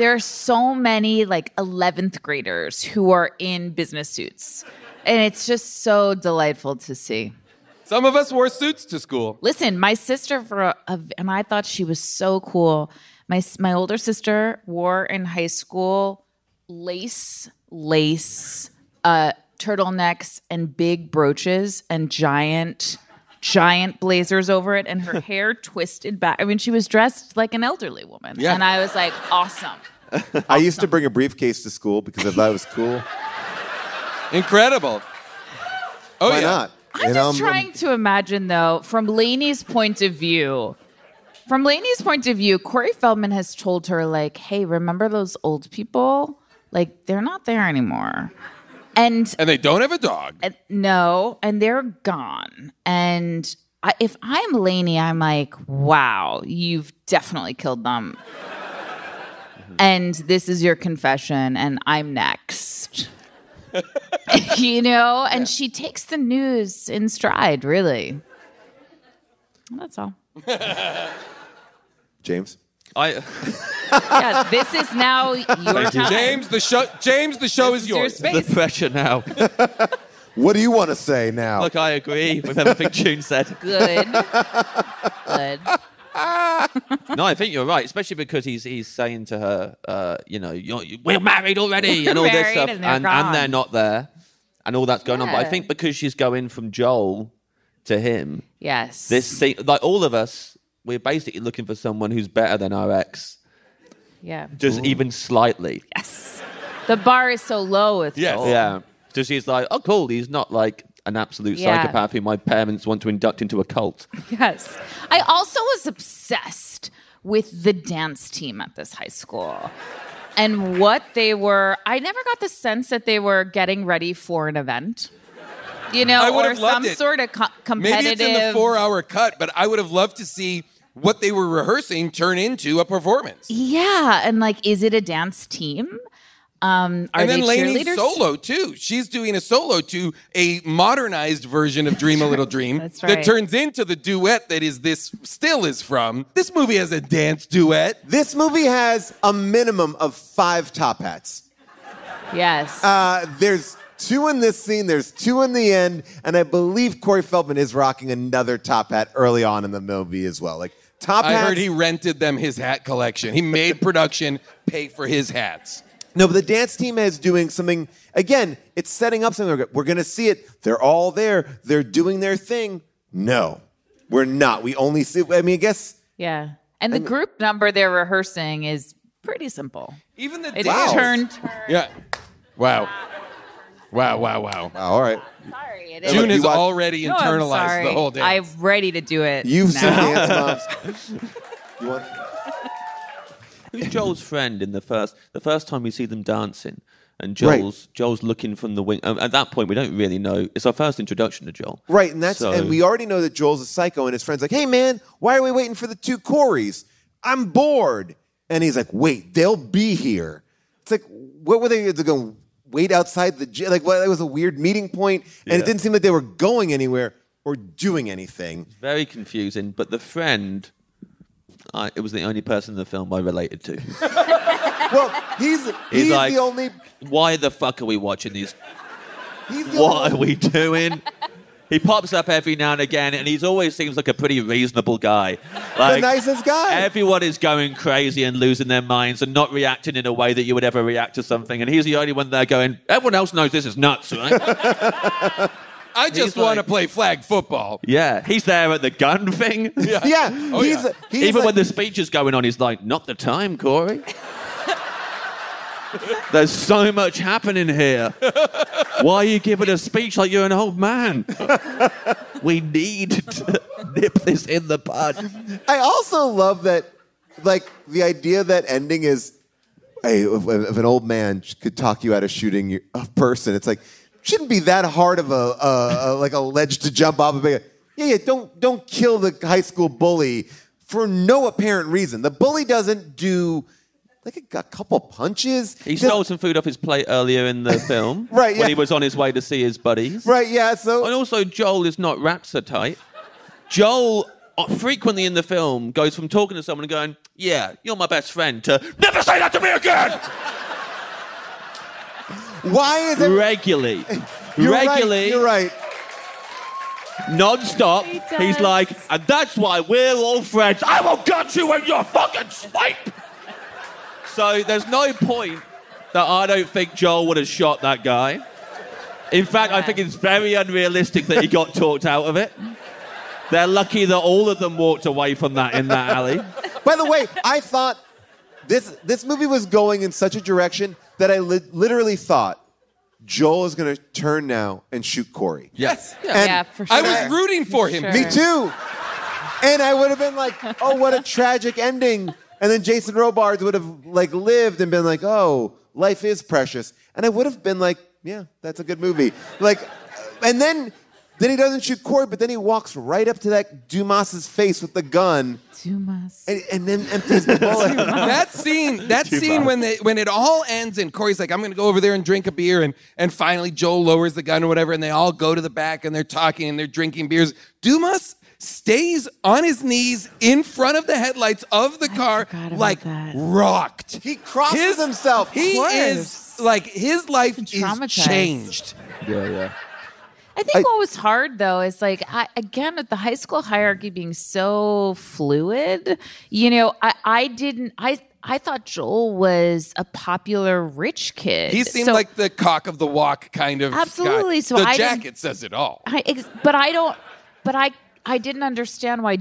are so many like 11th graders who are in business suits. And it's just so delightful to see. Some of us wore suits to school. Listen, my sister, and I thought she was so cool. My older sister wore in high school lace, turtlenecks and big brooches and giant blazers over it, and her hair twisted back. I mean, she was dressed like an elderly woman. Yeah. And I was like, awesome. I used to bring a briefcase to school because I thought it was cool. Incredible. Oh, why not? I'm just trying to imagine, though, from Laney's point of view, Corey Feldman has told her, like, hey, remember those old people? Like, they're not there anymore. And they don't have a dog. No, and they're gone. And if I'm Laney, I'm like, wow, you've definitely killed them. And this is your confession, and I'm next. You know? And she takes the news in stride, really. That's all. James? Yeah, this is now your time. James, the show is yours. Your space. The pressure now. What do you want to say now? Look, I agree with everything June said. Good. No, I think you're right, especially because he's saying to her, we're married already and all this stuff. And they're not there and all that's going on. But I think because she's going from Joel to him. Yes. This scene, like all of us, we're basically looking for someone who's better than our ex. Yeah. Just even slightly. Yes. The bar is so low with Joel. Yeah. So she's like, oh, cool. He's not like an absolute psychopath who my parents want to induct into a cult. Yes. I also was obsessed with the dance team at this high school. And what they were... I never got the sense that they were getting ready for an event. You know, or some sort of competitive... Maybe it's in the 4-hour cut, but I would have loved to see what they were rehearsing turn into a performance. Yeah, and like, is it a dance team? Are they cheerleaders? Laney's solo, too. She's doing a solo to a modernized version of Dream a Little Dream. That's right. That turns into the duet that is this still is from. This movie has a dance duet. This movie has a minimum of 5 top hats. Yes. There's 2 in this scene, there's 2 in the end, and I believe Corey Feldman is rocking another top hat early on in the movie as well. Like, I heard he rented them his hat collection. He made production pay for his hats. No, but the dance team is doing something. Again, it's setting up something. We're going to see it. They're all there. They're doing their thing. No, we're not. We only see. I mean, I guess. Yeah. And the group number they're rehearsing is pretty simple. Even the dance. Turned. Yeah. Wow. All right. Sorry. It is. June has already internalized the whole dance. I'm ready to do it. You've seen dance moms. You want? Who's Joel's friend in the first time we see them dancing? and Joel's looking from the wing. At that point, we don't really know. It's our first introduction to Joel. Right, and we already know that Joel's a psycho, and his friend's like, hey, man, why are we waiting for the two Coreys? I'm bored. And he's like, wait, they'll be here. It's like, what were they going to wait outside the gym? Like, well, that was a weird meeting point, and it didn't seem like they were going anywhere or doing anything. It's very confusing, but the friend... it was the only person in the film I related to. Well, he's like, the only... Why the fuck are we watching these? What are we doing? He pops up every now and again, and he always seems like a pretty reasonable guy. Like, the nicest guy. Everyone is going crazy and losing their minds and not reacting in a way that you would ever react to something, and he's the only one there going, everyone else knows this is nuts, right? I just want to play flag football. Yeah, he's there at the gun thing. Yeah, Even when the speech is going on, he's like, not the time, Corey. There's so much happening here. Why are you giving a speech like you're an old man? We need to nip this in the bud. I also love that, like, the idea that ending is, hey, if an old man could talk you out of shooting a person, it's like, shouldn't be that hard of a ledge to jump off of. Don't kill the high school bully for no apparent reason. The bully doesn't do like a couple punches. He stole some food off his plate earlier in the film, right? Yeah. When he was on his way to see his buddies, right? Yeah. So and also Joel is not Rapsatite. Joel frequently in the film goes from talking to someone and going, "Yeah, you're my best friend," to "Never say that to me again." Why is it regularly? You're right. Non-stop. He's like, and that's why we're all friends. I will gut you in your fucking swipe. So there's no point that I don't think Joel would have shot that guy. In fact, I think it's very unrealistic that he got talked out of it. They're lucky that all of them walked away from that in that alley. By the way, I thought this movie was going in such a direction that I literally thought Joel is going to turn now and shoot Corey. Yes. Yeah, for sure. I was rooting for him. Sure. Me too. And I would have been like, oh, what a tragic ending. And then Jason Robards would have like lived and been like, oh, life is precious. And I would have been like, yeah, that's a good movie. Like, and then he doesn't shoot Corey, but then he walks right up to that Dumas's face with the gun. Dumas. And then empties the bullet. That scene when it all ends and Corey's like, I'm going to go over there and drink a beer. And finally Joel lowers the gun or whatever, and they all go to the back and they're talking and they're drinking beers. Dumas stays on his knees in front of the headlights of the car like that. Rocked. He crosses himself. He is like, his life is changed. Yeah, yeah. I think what was hard, though, is, like, again, with the high school hierarchy being so fluid, you know, I thought Joel was a popular rich kid. He seemed like the cock of the walk kind of guy. So the jacket says it all. I didn't understand why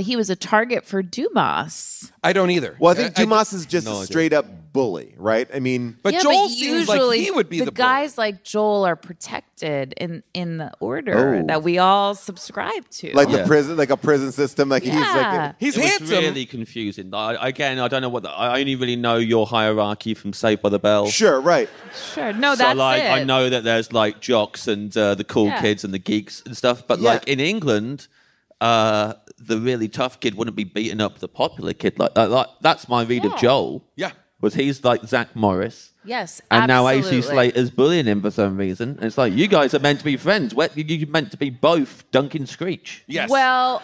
he was a target for Dumas. I don't either. Well, I think Dumas is just a straight-up bully, right? I mean... But Joel seems like he would be the bully. Guys like Joel are protected in the order that we all subscribe to. Like the prison, like a prison system. Like he's handsome. It's really confusing. I don't know what... I only really know your hierarchy from Saved by the Bell. Sure, right. Sure, no, that's it. I know that there's, like, jocks and the cool kids and the geeks and stuff, but, like, in England... the really tough kid wouldn't be beating up the popular kid like that. Like, that's my read of Joel. Yeah. Was he's like Zach Morris. Yes, and absolutely. Now AC Slater's bullying him for some reason. And it's like, you guys are meant to be friends. You're meant to be both Duncan Screech. Yes. Well,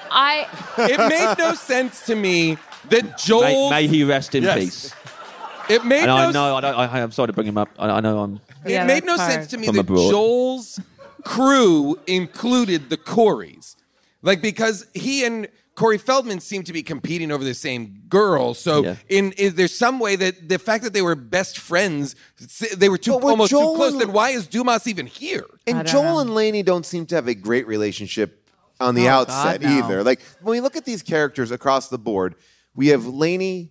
it made no sense to me that Joel... May he rest in peace. It made and no... I'm sorry to bring him up. I know I'm... Yeah, it made no sense to me that abroad. Joel's crew included the Coreys. Like, because he and Corey Feldman seem to be competing over the same girl. So there's some way that the fact that they were best friends, they were almost too close. Then why is Dumas even here? And Joel and Laney don't seem to have a great relationship on the outset either. Like, when we look at these characters across the board, we have Laney,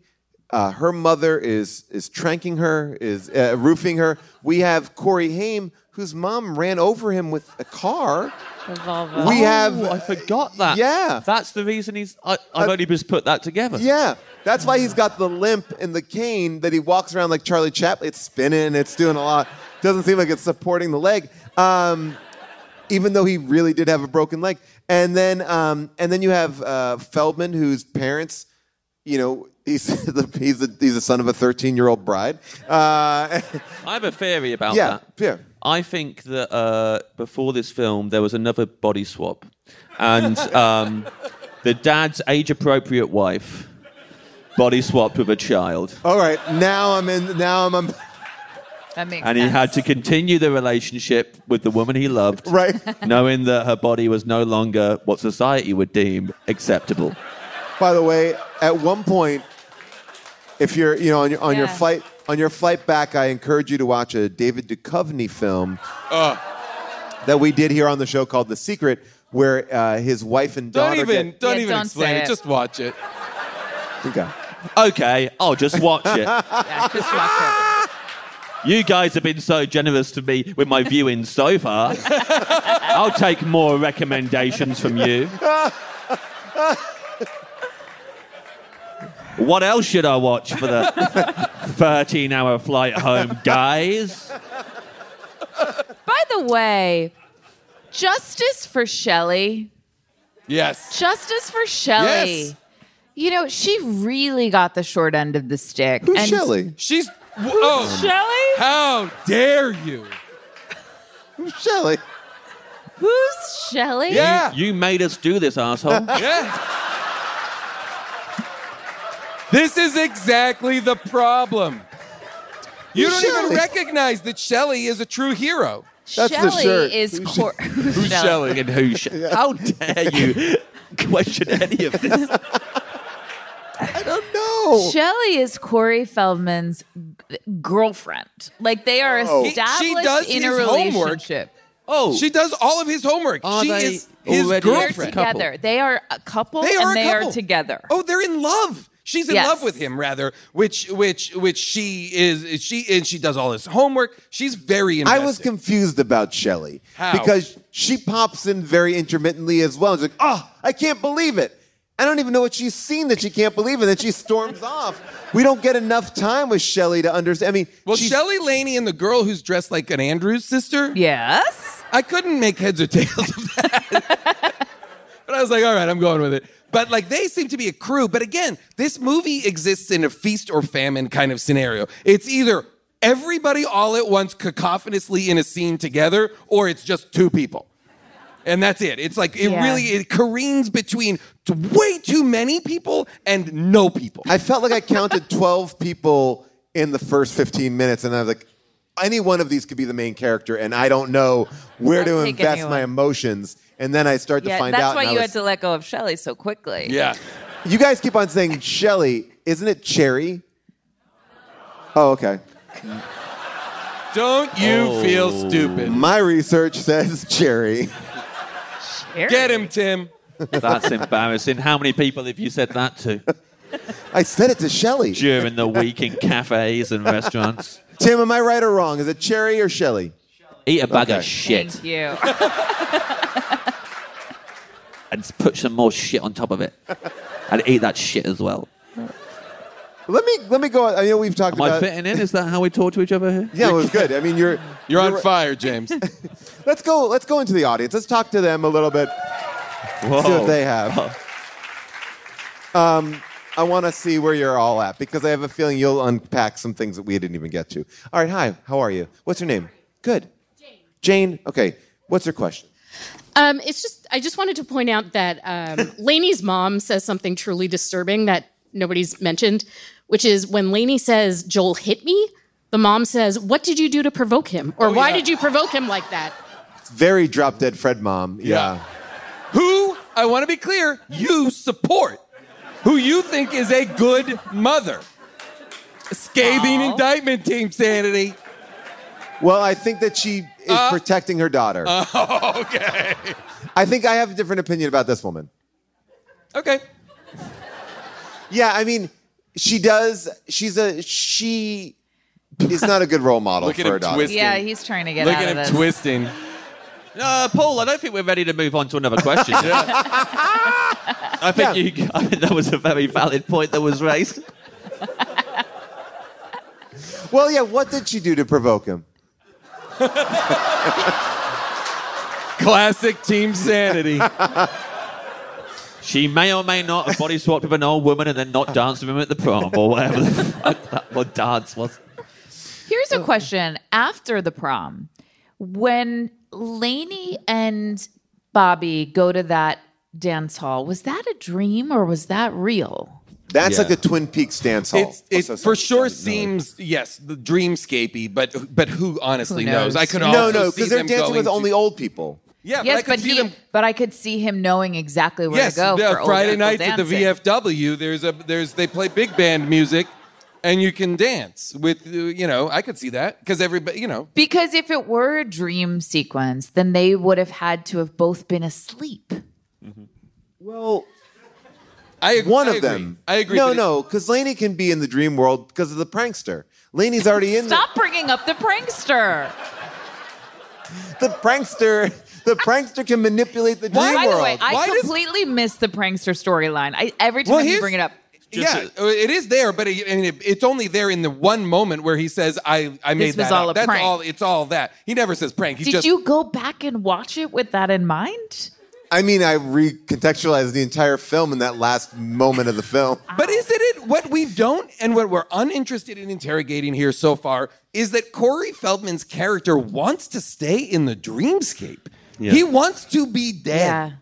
her mother is tranking her, is roofing her. We have Corey Haim, whose mom ran over him with a car. Volvo. We have... I forgot that. Yeah. That's the reason he's... I've only just put that together. Yeah. That's why he's got the limp and the cane that he walks around like Charlie Chaplin. It's spinning. It's doing a lot. Doesn't seem like it's supporting the leg. Even though he really did have a broken leg. And then you have Feldman, whose parents, you know... He's the son of a 13-year-old bride. I have a theory about that. Yeah. I think that before this film, there was another body swap. And the dad's age-appropriate wife body swapped with a child. All right. Now I'm... That makes sense. He had to continue the relationship with the woman he loved. Right. Knowing that her body was no longer what society would deem acceptable. By the way, at one point... If you're, on your flight back, I encourage you to watch a David Duchovny film that we did here on the show called The Secret, where his wife and daughter. Don't even explain it. Just watch it. Okay, I'll just watch it. Yeah, just watch it. You guys have been so generous to me with my viewing so far. I'll take more recommendations from you. What else should I watch for the 13-hour flight home, guys? By the way, justice for Shelly. Yes. Justice for Shelly. Yes. You know, she really got the short end of the stick. Who's Shelly? Who's Shelly? How dare you? Who's Shelly? Who's Shelly? Yeah. You made us do this, asshole. Yeah. This is exactly the problem. You don't even recognize that Shelly is a true hero. Shelly is... Who's Shelly and who's Shelly? Yeah. How dare you question any of this? I don't know. Shelly is Corey Feldman's girlfriend. Like, they are established in a relationship. She does all of his homework. She is his girlfriend. They're together. They are a couple and they are together. Oh, they're in love. She's in love with him, rather, which she is. She does all his homework. She's very invested. I was confused about Shelly. How? Because she pops in very intermittently as well. She's like, I can't believe it. I don't even know what she's seen that she can't believe, and then she storms off. We don't get enough time with Shelly to understand. I mean, well, Shelly, Laney, and the girl who's dressed like an Andrews sister. Yes. I couldn't make heads or tails of that. But I was like, all right, I'm going with it. But, like, they seem to be a crew. But, again, this movie exists in a feast or famine kind of scenario. It's either everybody all at once cacophonously in a scene together, or it's just two people. And that's it. It's like it really careens between way too many people and no people. I felt like I counted 12 people in the first 15 minutes, and I was like, any one of these could be the main character, and I don't know where to invest my emotions. And then I start to find out. That's why you had to let go of Shelly so quickly. Yeah. You guys keep on saying Shelly. Isn't it Cherry? Oh, okay. Don't you feel stupid? My research says Cherry. Cherry. Get him, Tim. That's embarrassing. How many people have you said that to? I said it to Shelly. During the week in cafes and restaurants. Tim, am I right or wrong? Is it Cherry or Shelly? Eat a bag of shit. Thank you. And put some more shit on top of it. And eat that shit as well. Let me go. I know we've talked about... Am I fitting in? Is that how we talk to each other here? Yeah, it was good. I mean, you're on fire, James. Let's go into the audience. Let's talk to them a little bit. Whoa. See what they have. I want to see where you're all at, because I have a feeling you'll unpack some things that we didn't even get to. All right, hi. How are you? What's your name? Good. Jane, okay, what's your question? I just wanted to point out that Laney's mom says something truly disturbing that nobody's mentioned, which is when Laney says, Joel hit me, the mom says, what did you do to provoke him? Or why did you provoke him like that? It's very drop-dead Fred mom, yeah. Who, I want to be clear, you support. Who you think is a good mother. A scathing indictment, Team Sanity. Well, I think that she is protecting her daughter. Okay. I think I have a different opinion about this woman. Okay. Yeah, I mean, she does. She he's not a good role model for a daughter. Twisting. Yeah, he's trying to get out of this. Look at him twisting. Paul, I don't think we're ready to move on to another question. I think that was a very valid point that was raised. Well, yeah, what did she do to provoke him? Classic team sanity. She may or may not have body swapped with an old woman and then not danced with him at the prom or whatever the fuck that one dance was. Here's a question. After the prom, when Laney and Bobby go to that dance hall, was that a dream or was that real? That's like a Twin Peaks dance hall. It for sure seems, yes, the dreamscapey, but who honestly knows? I could also see them because they're dancing with only old people. Yeah, yes, but I could see him knowing exactly where to go. For Friday nights dancing. At the VFW, they play big band music, and you can dance with I could see that because everybody because if it were a dream sequence, then they would have had to have both been asleep. Mm-hmm. Well. One of them. I agree. No, because Laney can be in the dream world because of the prankster. Laney's already in. Stop bringing up the prankster. The prankster can manipulate the dream world. By the way, I completely missed the prankster storyline. Every time you bring it up. It is there, but it's only there in the one moment where he says, I made that all up. That's prank. It's all that. He never says prank. Did you go back and watch it with that in mind? I mean, I recontextualized the entire film in that last moment of the film. But isn't it what we don't and what we're uninterested in interrogating here so far is that Corey Feldman's character wants to stay in the dreamscape. Yeah. He wants to be dead.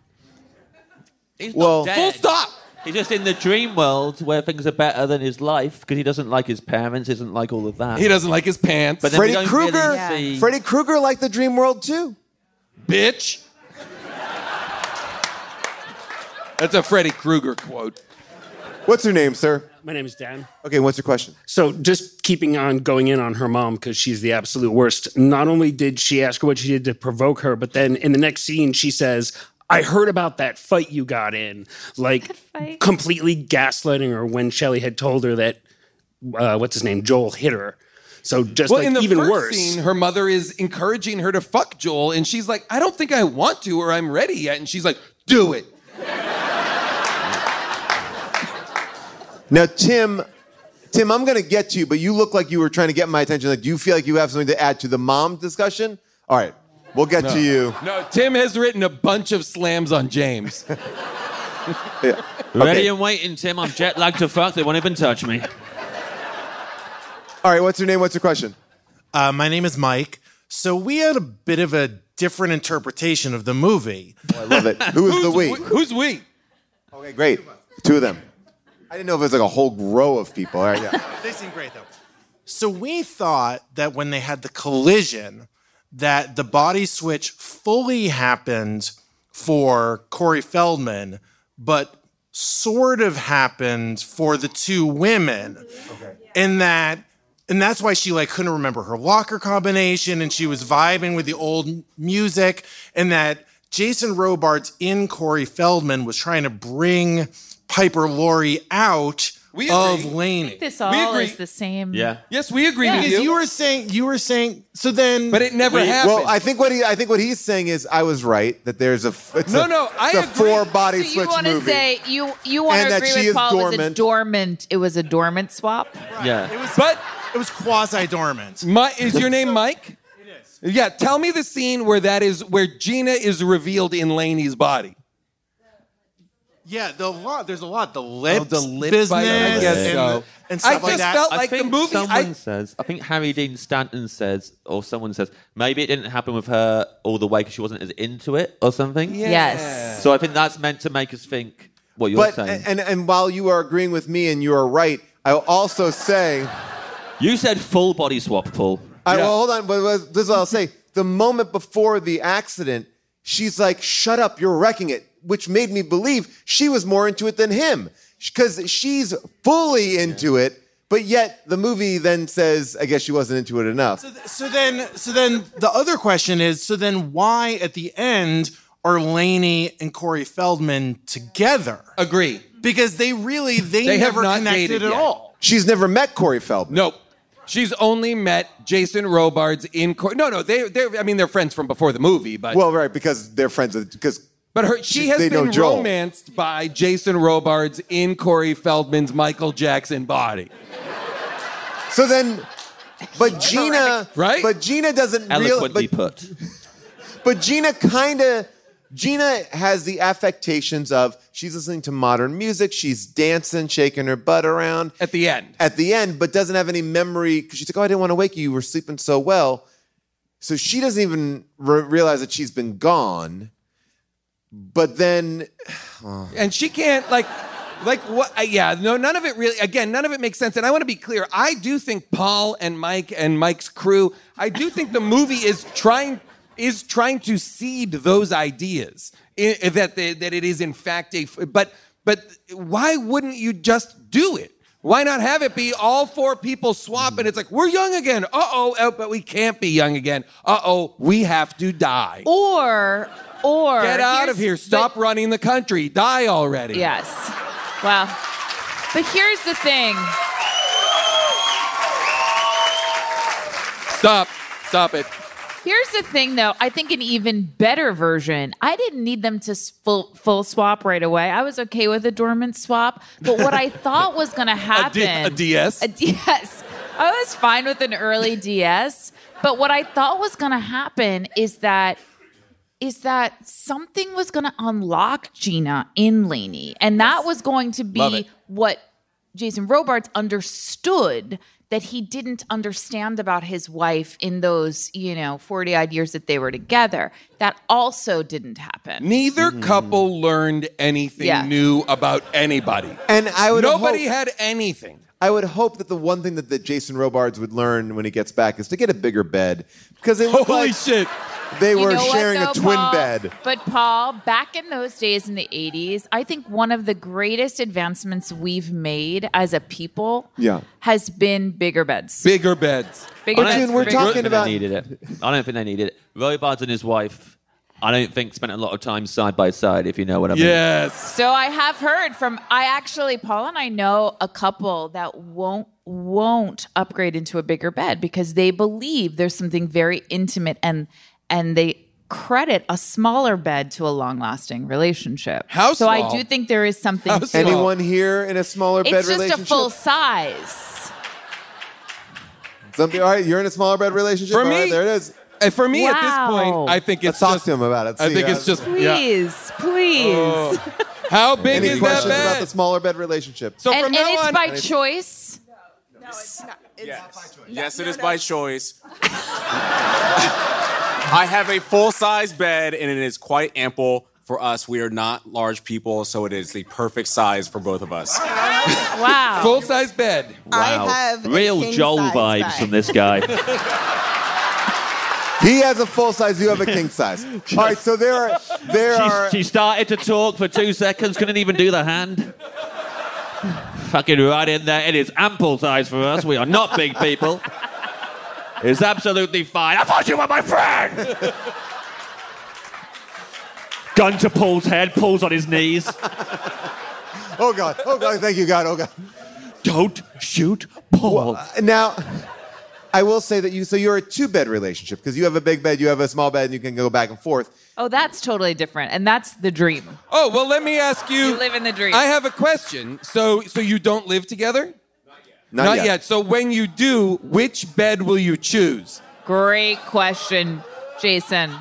Yeah. He's not dead. Full stop. He's just in the dream world where things are better than his life because he doesn't like his parents, isn't like all of that. He doesn't like his pants. But Freddy Krueger Freddy Krueger liked the dream world too. Bitch. That's a Freddy Krueger quote. What's your name, sir? My name is Dan. Okay, what's your question? So just keeping on going in on her mom because she's the absolute worst. Not only did she ask her what she did to provoke her, but then in the next scene she says, I heard about that fight you got in. Like completely gaslighting her when Shelly had told her that, Joel hit her. So just even worse. Well, in the first scene, her mother is encouraging her to fuck Joel and she's like, I don't think I want to or I'm ready yet. And she's like, do it. Now, Tim, I'm going to get to you, but you look like you were trying to get my attention. Like, do you feel like you have something to add to the mom discussion? All right, we'll get to you. No, Tim has written a bunch of slams on James. Yeah. Ready and waiting, Tim. I'm jet lagged to fuck. They won't even touch me. All right, what's your name? What's your question? My name is Mike. So we had a bit of a different interpretation of the movie. Oh, I love it. Who is the we? Who's we? Okay, great. Two of them. I didn't know if it was like a whole row of people. All right, yeah. They seem great, though. So we thought that when they had the collision, that the body switch fully happened for Corey Feldman, but sort of happened for the two women. Okay. And that's why she couldn't remember her locker combination, and she was vibing with the old music, and that Jason Robards in Corey Feldman was trying to bring Piper Laurie out of Laney. I think this all is the same. Yeah. Yes, we agree with you. You were saying. So then, but it never happened. Well, I think what he's saying is I was right that there's a four-body switch movie. So you want to say you want to agree with Paul? It was a dormant swap. Right. Yeah. It was quasi dormant. Is your name Mike? It is. Yeah. Tell me the scene where Gina is revealed in Laney's body. Yeah, there's a lot. The lips, business, I guess so. And stuff like that. I just felt like the movie. I think Harry Dean Stanton says, or someone says, maybe it didn't happen with her all the way because she wasn't as into it or something. Yeah. Yes. So I think that's meant to make us think what you're saying. And while you are agreeing with me and you are right, I will also say, you said full body swap, Paul. Well, hold on. But this is what I'll say. The moment before the accident, she's like, "Shut up! You're wrecking it," which made me believe she was more into it than him because she's fully into it, but yet the movie then says, I guess she wasn't into it enough. So then the other question is, so then why at the end are Laney and Corey Feldman together? Agree. Because they never connected at all. She's never met Corey Feldman. Nope. She's only met Jason Robards in court. They're friends from before the movie, but she has been romanced by Jason Robards in Corey Feldman's Michael Jackson body. So then, but Gina, right? But Gina doesn't eloquently put. But Gina has the affectations of she's listening to modern music, she's dancing, shaking her butt around. At the end, but doesn't have any memory because she's like, "Oh, I didn't want to wake you. You were sleeping so well." So she doesn't even realize that she's been gone. But then, and she can't like what? Yeah, no, none of it really. Again, none of it makes sense. And I want to be clear. I do think Paul and Mike and Mike's crew. I do think the movie is trying to seed those ideas that it is in fact a. But why wouldn't you just do it? Why not have it be all four people swap and it's like, we're young again. But we can't be young again. We have to die. Or get out of here. Stop running the country. Die already. Yes. Wow. But here's the thing. Stop it. Here's the thing, though. I think an even better version. I didn't need them to full swap right away. I was okay with a dormant swap. But what I thought was going to happen... A DS. I was fine with an early DS. But what I thought was going to happen is that something was going to unlock Gina in Laney. And that was going to be what Jason Robards understood that he didn't understand about his wife in those, 40-odd years that they were together. That also didn't happen. Neither couple learned anything new about anybody. And nobody had anything. I would hope that the one thing that Jason Robards would learn when he gets back is to get a bigger bed. Because holy shit. They were sharing a twin bed. But Paul, back in those days in the 80s, I think one of the greatest advancements we've made as a people has been bigger beds. I don't think they needed it. Robards and his wife, I don't think, spent a lot of time side by side, if you know what I mean. Yes. So I have heard from, Paul and I know a couple that won't upgrade into a bigger bed because they believe there's something very intimate and they credit a smaller bed to a long-lasting relationship. How small? So I do think there is something. Anyone here in a smaller bed relationship? It's just a full size. All right, you're in a smaller bed relationship? For me, all right, there it is. For me, at this point, I think it's Let's talk to him about it. Please. Oh. How big is that bed? Any questions about the smaller bed relationship? So from now on, it's by choice? No, it's not. It's not by choice. Yes, it is by choice. I have a full-size bed, and it is quite ample for us. We are not large people, so it is the perfect size for both of us. Wow. Full-size bed. Wow. I have real Joel vibes from this guy. He has a full-size, you have a king-size. All right, so there are... She started to talk for 2 seconds, couldn't even do the hand. Fucking right in there. It is ample size for us. We are not big people. It's absolutely fine. I thought you were my friend! Gun to Paul's head, Paul's on his knees. Oh God, thank you, God, oh God. Don't shoot Paul. Well, now, I will say that you're a two-bed relationship because you have a big bed, you have a small bed, and you can go back and forth. Oh, that's totally different, and that's the dream. Oh, well, let me ask you... You live in the dream. I have a question. So you don't live together? Not yet. So when you do, which bed will you choose? Great question, Jason.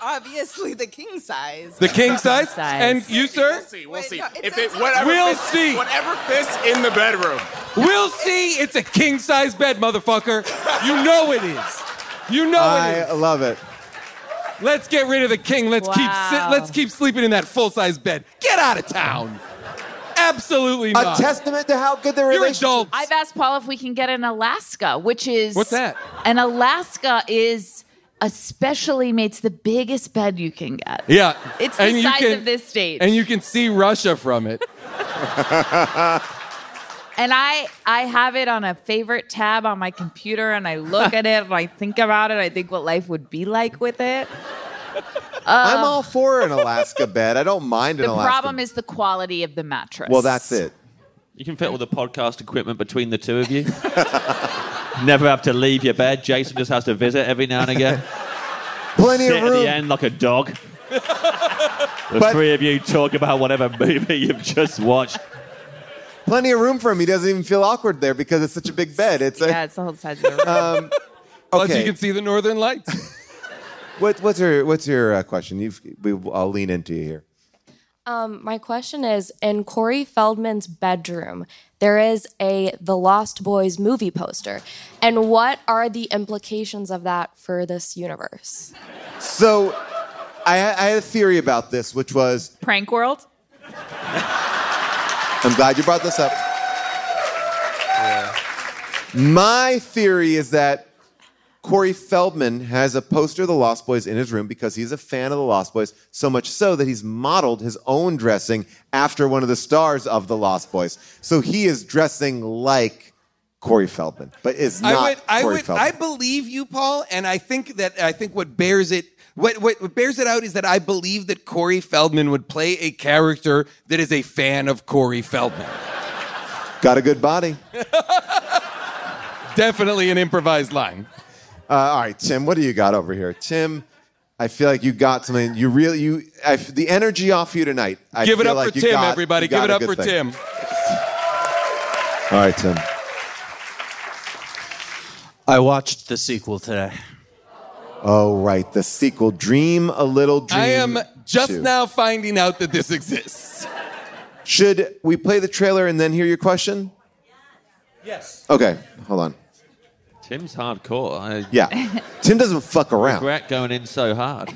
Obviously, the king size. The king size? And you, sir? We'll see. No, whatever fits in the bedroom. We'll see. It's a king size bed, motherfucker. You know it is. I love it. Let's get rid of the king. Let's keep sleeping in that full size bed. Get out of town. Absolutely not. A testament to how good their relationship is. You're adults. I've asked Paul if we can get an Alaska, which is... What's that? An Alaska is especially mates the biggest bed you can get. Yeah. It's the size of this state. And you can see Russia from it. And I have it on a favorite tab on my computer, and I look at it, and I think about it. I think what life would be like with it. I'm all for an Alaska bed. I don't mind an Alaska. The problem is the quality of the mattress. Well, that's it. You can fit all the podcast equipment between the two of you. never have to leave your bed. Jason just has to visit every now and again. Plenty of room. Sit at the end like a dog. The three of you talk about whatever movie you've just watched. Plenty of room for him. He doesn't even feel awkward there because it's such a big bed. It's the whole size of the room. Plus, you can see the northern lights. What's your question? I'll lean into you here. My question is, in Corey Feldman's bedroom, there is the Lost Boys movie poster. And what are the implications of that for this universe? So I had a theory about this, which was... Prank world? I'm glad you brought this up. Yeah. My theory is that Corey Feldman has a poster of the Lost Boys in his room because he's a fan of the Lost Boys, so much so that he's modeled his own dressing after one of the stars of the Lost Boys. So he is dressing like Corey Feldman, but is not Corey Feldman. I believe you, Paul, and I think what bears it out is that I believe that Corey Feldman would play a character that is a fan of Corey Feldman. Got a good body. Definitely an improvised line. All right, Tim, what do you got over here? Tim, I feel like you got something. The energy off you tonight. Give it up for Tim, everybody. Give it up for Tim. All right, Tim. I watched the sequel today. Oh, right, the sequel, Dream a Little Dream 2. I am just now finding out that this exists. Should we play the trailer and then hear your question? Yes. Okay, hold on. Tim's hardcore. Yeah. Tim doesn't fuck around. Regret going in so hard.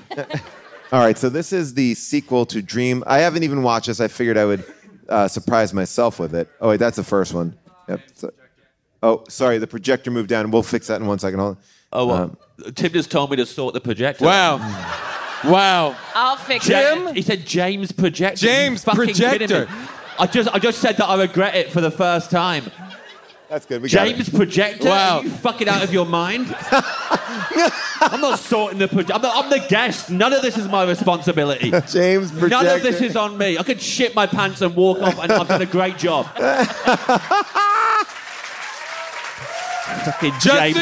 All right, so this is the sequel to Dream. I haven't even watched this. I figured I would surprise myself with it. Oh, wait, that's the first one. Yep. Oh, sorry, the projector moved down. We'll fix that in 1 second. Hold on. Oh, well, Tim just told me to sort the projector. Wow. Wow. I'll fix Tim? It. He said James Projector. James Projector. I just said that I regret it for the first time. That's good. James Projector? Wow. Are you fucking out of your mind? I'm not sorting the projector. I'm the guest. None of this is my responsibility. James Projector. None of this is on me. I could shit my pants and walk off and I've done a great job. Just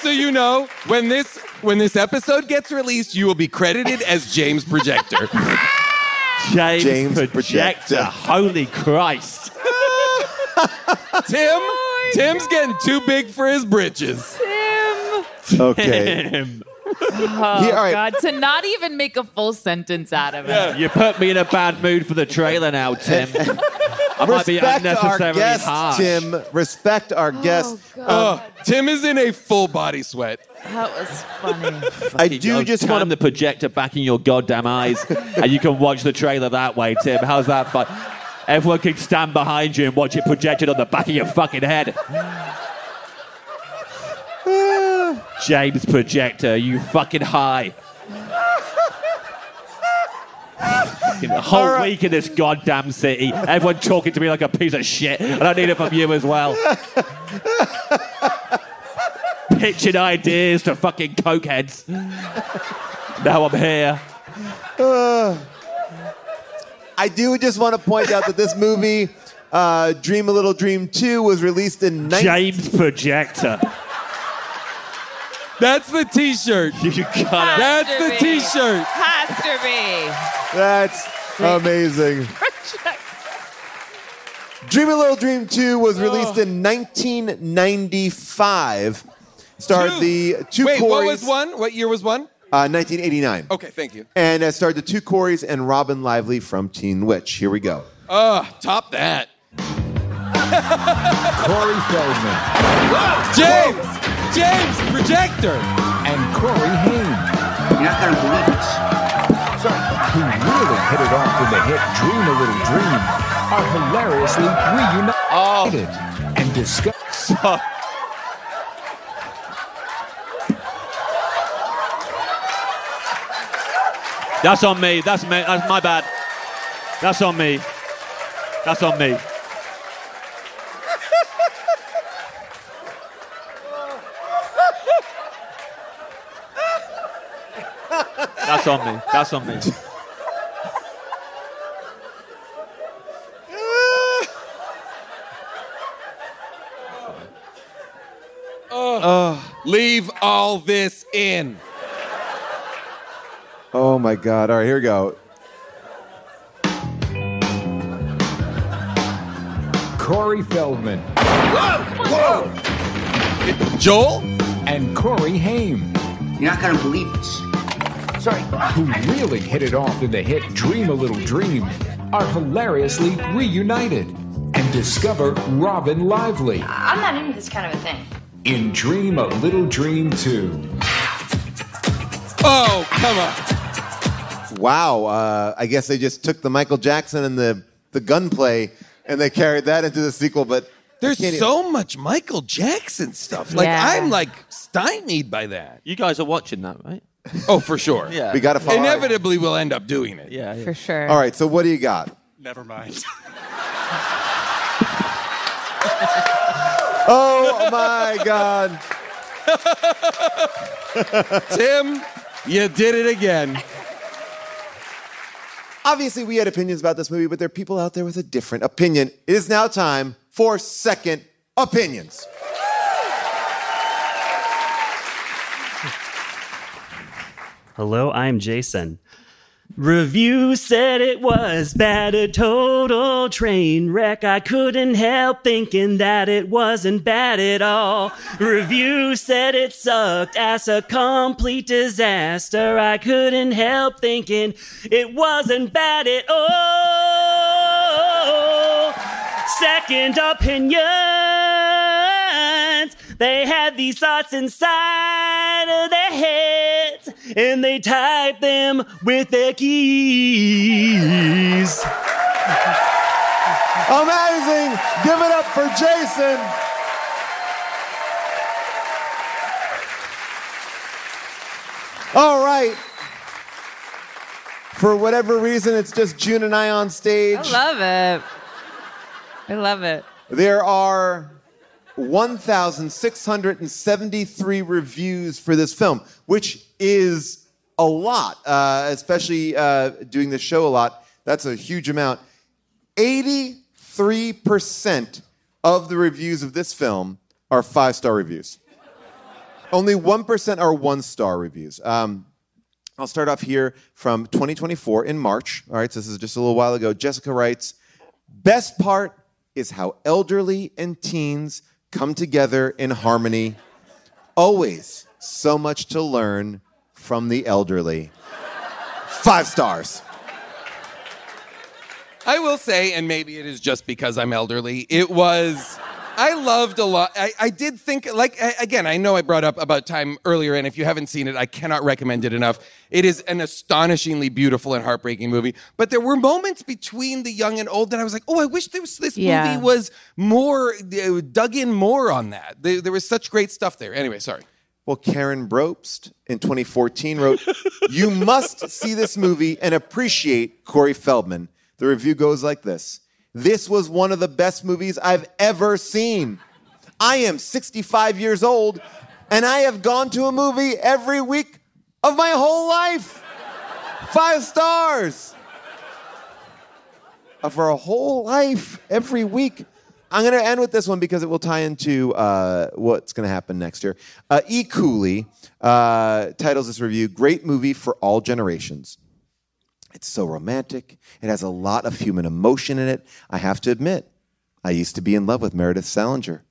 so you know, when this episode gets released, you will be credited as James Projector. James Projector. Holy Christ. Tim's getting too big for his britches. Tim. Okay. Tim. Oh, God. To not even make a full sentence out of it. Yeah. You put me in a bad mood for the trailer now, Tim. I might be unnecessarily harsh. Respect our guest, Tim. Respect our guest. Tim is in a full body sweat. That was funny. I just want the projector back in your goddamn eyes, and you can watch the trailer that way, Tim. How's that fun? Everyone can stand behind you and watch it projected on the back of your fucking head. James Projector, you fucking high. The whole week in this goddamn city, everyone talking to me like a piece of shit. And I need it from you as well. Pitching ideas to fucking cokeheads. Now I'm here. I do just want to point out that this movie, Dream a Little Dream 2, was released in... James Projector. That's the T-shirt. You got it. That's the T-shirt. Has to be. That's amazing. Dream a Little Dream 2 was released in 1995. Starred the two Coreys. Wait, what was one? What year was one? 1989. Okay, thank you. And it starred the two Coreys and Robin Lively from Teen Witch. Here we go. Top that. Corey Feldman. James Projector. And Corey Haim. You're not going to believe it. Sorry. Who really hit it off with the hit Dream a Little Dream are hilariously reunited and discussed. That's on me. That's me. That's my bad. That's on me. That's on me. That's on me. That's on me. Leave all this in. Oh, my God. All right, here we go. Corey Feldman. Whoa! Whoa! Joel? And Corey Haim. You're not going to believe this. Sorry. Who really hit it off in the hit Dream a Little Dream are hilariously reunited and discover Robin Lively. I'm not into this kind of a thing. In Dream a Little Dream 2. Oh, come on. Wow. I guess they just took the Michael Jackson and the gunplay and they carried that into the sequel, but there's so much Michael Jackson stuff. Like, yeah. I'm like stymied by that. You guys are watching that, right? Oh, for sure. Yeah. We got to follow. Inevitably, we'll end up doing it. Yeah, yeah. For sure. All right, so what do you got? Never mind. Oh, my God. Tim, you did it again. Obviously, we had opinions about this movie, but there are people out there with a different opinion. It is now time for Second Opinions. Hello, I'm Jason. Review said it was bad, a total train wreck. I couldn't help thinking that it wasn't bad at all. Review said it sucked ass, a complete disaster. I couldn't help thinking it wasn't bad at all. Second opinions. They had these thoughts inside of their heads, and they typed them with their keys. Amazing! Give it up for Jason. All right. For whatever reason, it's just June and I on stage. I love it. I love it. There are 1,673 reviews for this film, which is a lot, especially doing this show a lot. That's a huge amount. 83% of the reviews of this film are five-star reviews. Only 1% are one-star reviews. I'll start off here from 2024 in March. All right, so this is just a little while ago. Jessica writes, best part is how elderly and teens come together in harmony. Always so much to learn from the elderly. 5 stars. I will say, and maybe it is just because I'm elderly, I loved a lot. I did think, again, I know I brought up About Time earlier, and if you haven't seen it, I cannot recommend it enough. It is an astonishingly beautiful and heartbreaking movie. But there were moments between the young and old that I was like, oh, I wish this movie was more, dug in more on that. There was such great stuff there. Anyway, sorry. Well, Karen Brobst in 2014 wrote, you must see this movie and appreciate Corey Feldman. The review goes like this. This was one of the best movies I've ever seen. I am 65 years old, and I have gone to a movie every week of my whole life. 5 stars. For a whole life, every week. I'm going to end with this one because it will tie into what's going to happen next year. E. Cooley titles this review, Great Movie for All Generations. It's so romantic. It has a lot of human emotion in it. I have to admit, I used to be in love with Meredith Salenger,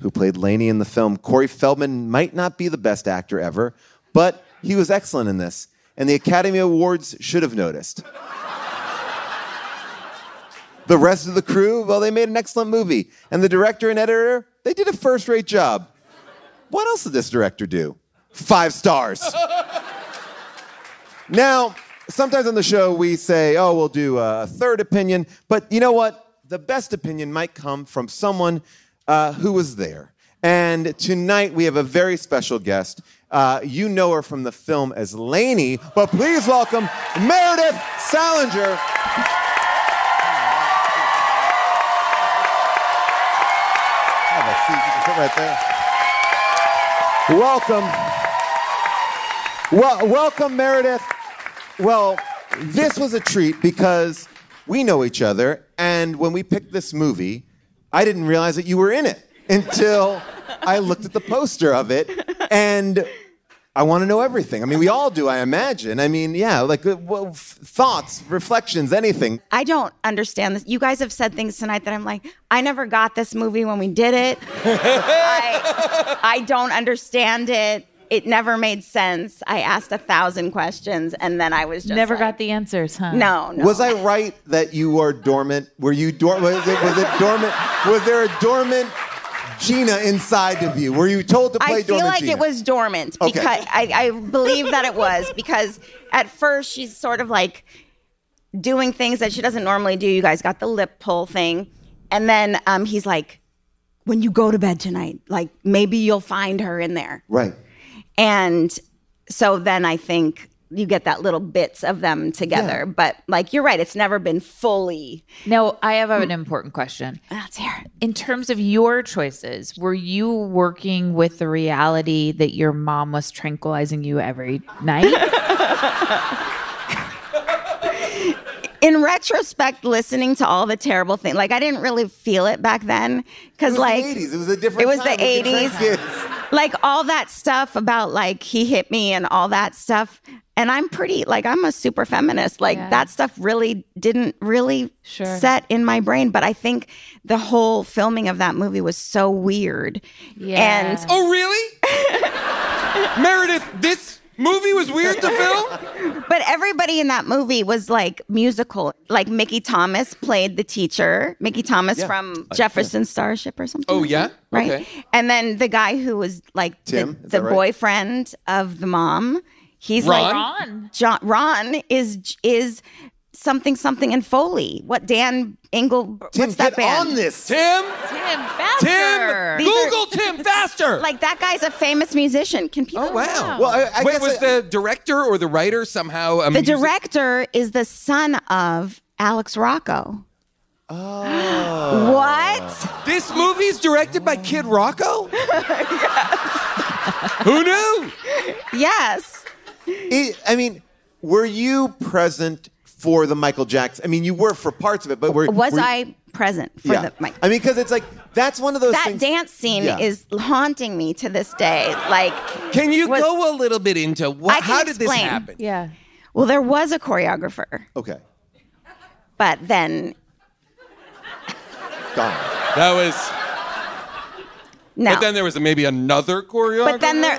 who played Laney in the film. Corey Feldman might not be the best actor ever, but he was excellent in this, and the Academy Awards should have noticed. The rest of the crew, well, they made an excellent movie, and the director and editor, they did a first-rate job. What else did this director do? 5 stars. Now, sometimes on the show we say, oh, we'll do a third opinion. But you know what? The best opinion might come from someone who was there. And tonight we have a very special guest. You know her from the film as Laney. But please welcome Meredith Salenger. Have a seat. You can sit right there. Welcome, Meredith. Well, this was a treat because we know each other, and when we picked this movie, I didn't realize that you were in it until I looked at the poster of it, And I want to know everything. I mean, we all do, I imagine. I mean, yeah, like well, thoughts, reflections, anything. I don't understand this. You guys have said things tonight that I'm like, I never got this movie when we did it. I don't understand it. It never made sense. I asked 1,000 questions, and then I was just never like, got the answers, huh? No. Was I right that you are dormant? Were you dormant? Was there a dormant Gina inside of you? Were you told to play dormant? I feel dormant like Gina? It was dormant because I believe that it was because at first she's sort of like doing things that she doesn't normally do. You guys got the lip pull thing, and then he's like, "When you go to bed tonight, like maybe you'll find her in there." Right. And so then I think you get that little bits of them together. Yeah. But like, you're right. It's never been fully. Now, I have an important question. Let's hear it. In terms of your choices, were you working with the reality that your mom was tranquilizing you every night? In retrospect, listening to all the terrible things, like I didn't really feel it back then. Because like the 80s. It was a different It was time. The 80s. Like all that stuff about like he hit me and all that stuff. And I'm pretty like I'm a super feminist. Like that stuff really didn't really set in my brain. But I think the whole filming of that movie was so weird. Yeah. And oh really? Meredith, this movie was weird to film? But everybody in that movie was like musical. Like Mickey Thomas played the teacher. Mickey Thomas from Jefferson Starship or something. Oh, yeah? Right. Okay. And then the guy who was like Tim, the boyfriend of the mom. He's Ron? Like Ron. Ron is something and Foley. What Dan Engel? Tim, what's that band? On this, Tim. Tim faster. Tim, Google Tim faster. Like that guy's a famous musician. Can people? Oh wow. Well, I wait, guess was the director or the writer somehow? The director is the son of Alex Rocco. Oh. What? This movie's directed by Kid Rocco? Yes. Who knew? Yes. I mean, were you present? For the Michael Jackson. I mean, you were for parts of it, but were I present for the Michael? I mean, because it's like, that's one of those things. That dance scene is haunting me to this day. Like, can you go a little bit into how did this happen? Yeah. Well, there was a choreographer. Okay. But then. Gone. That was. No. But then there was maybe another choreographer? But then there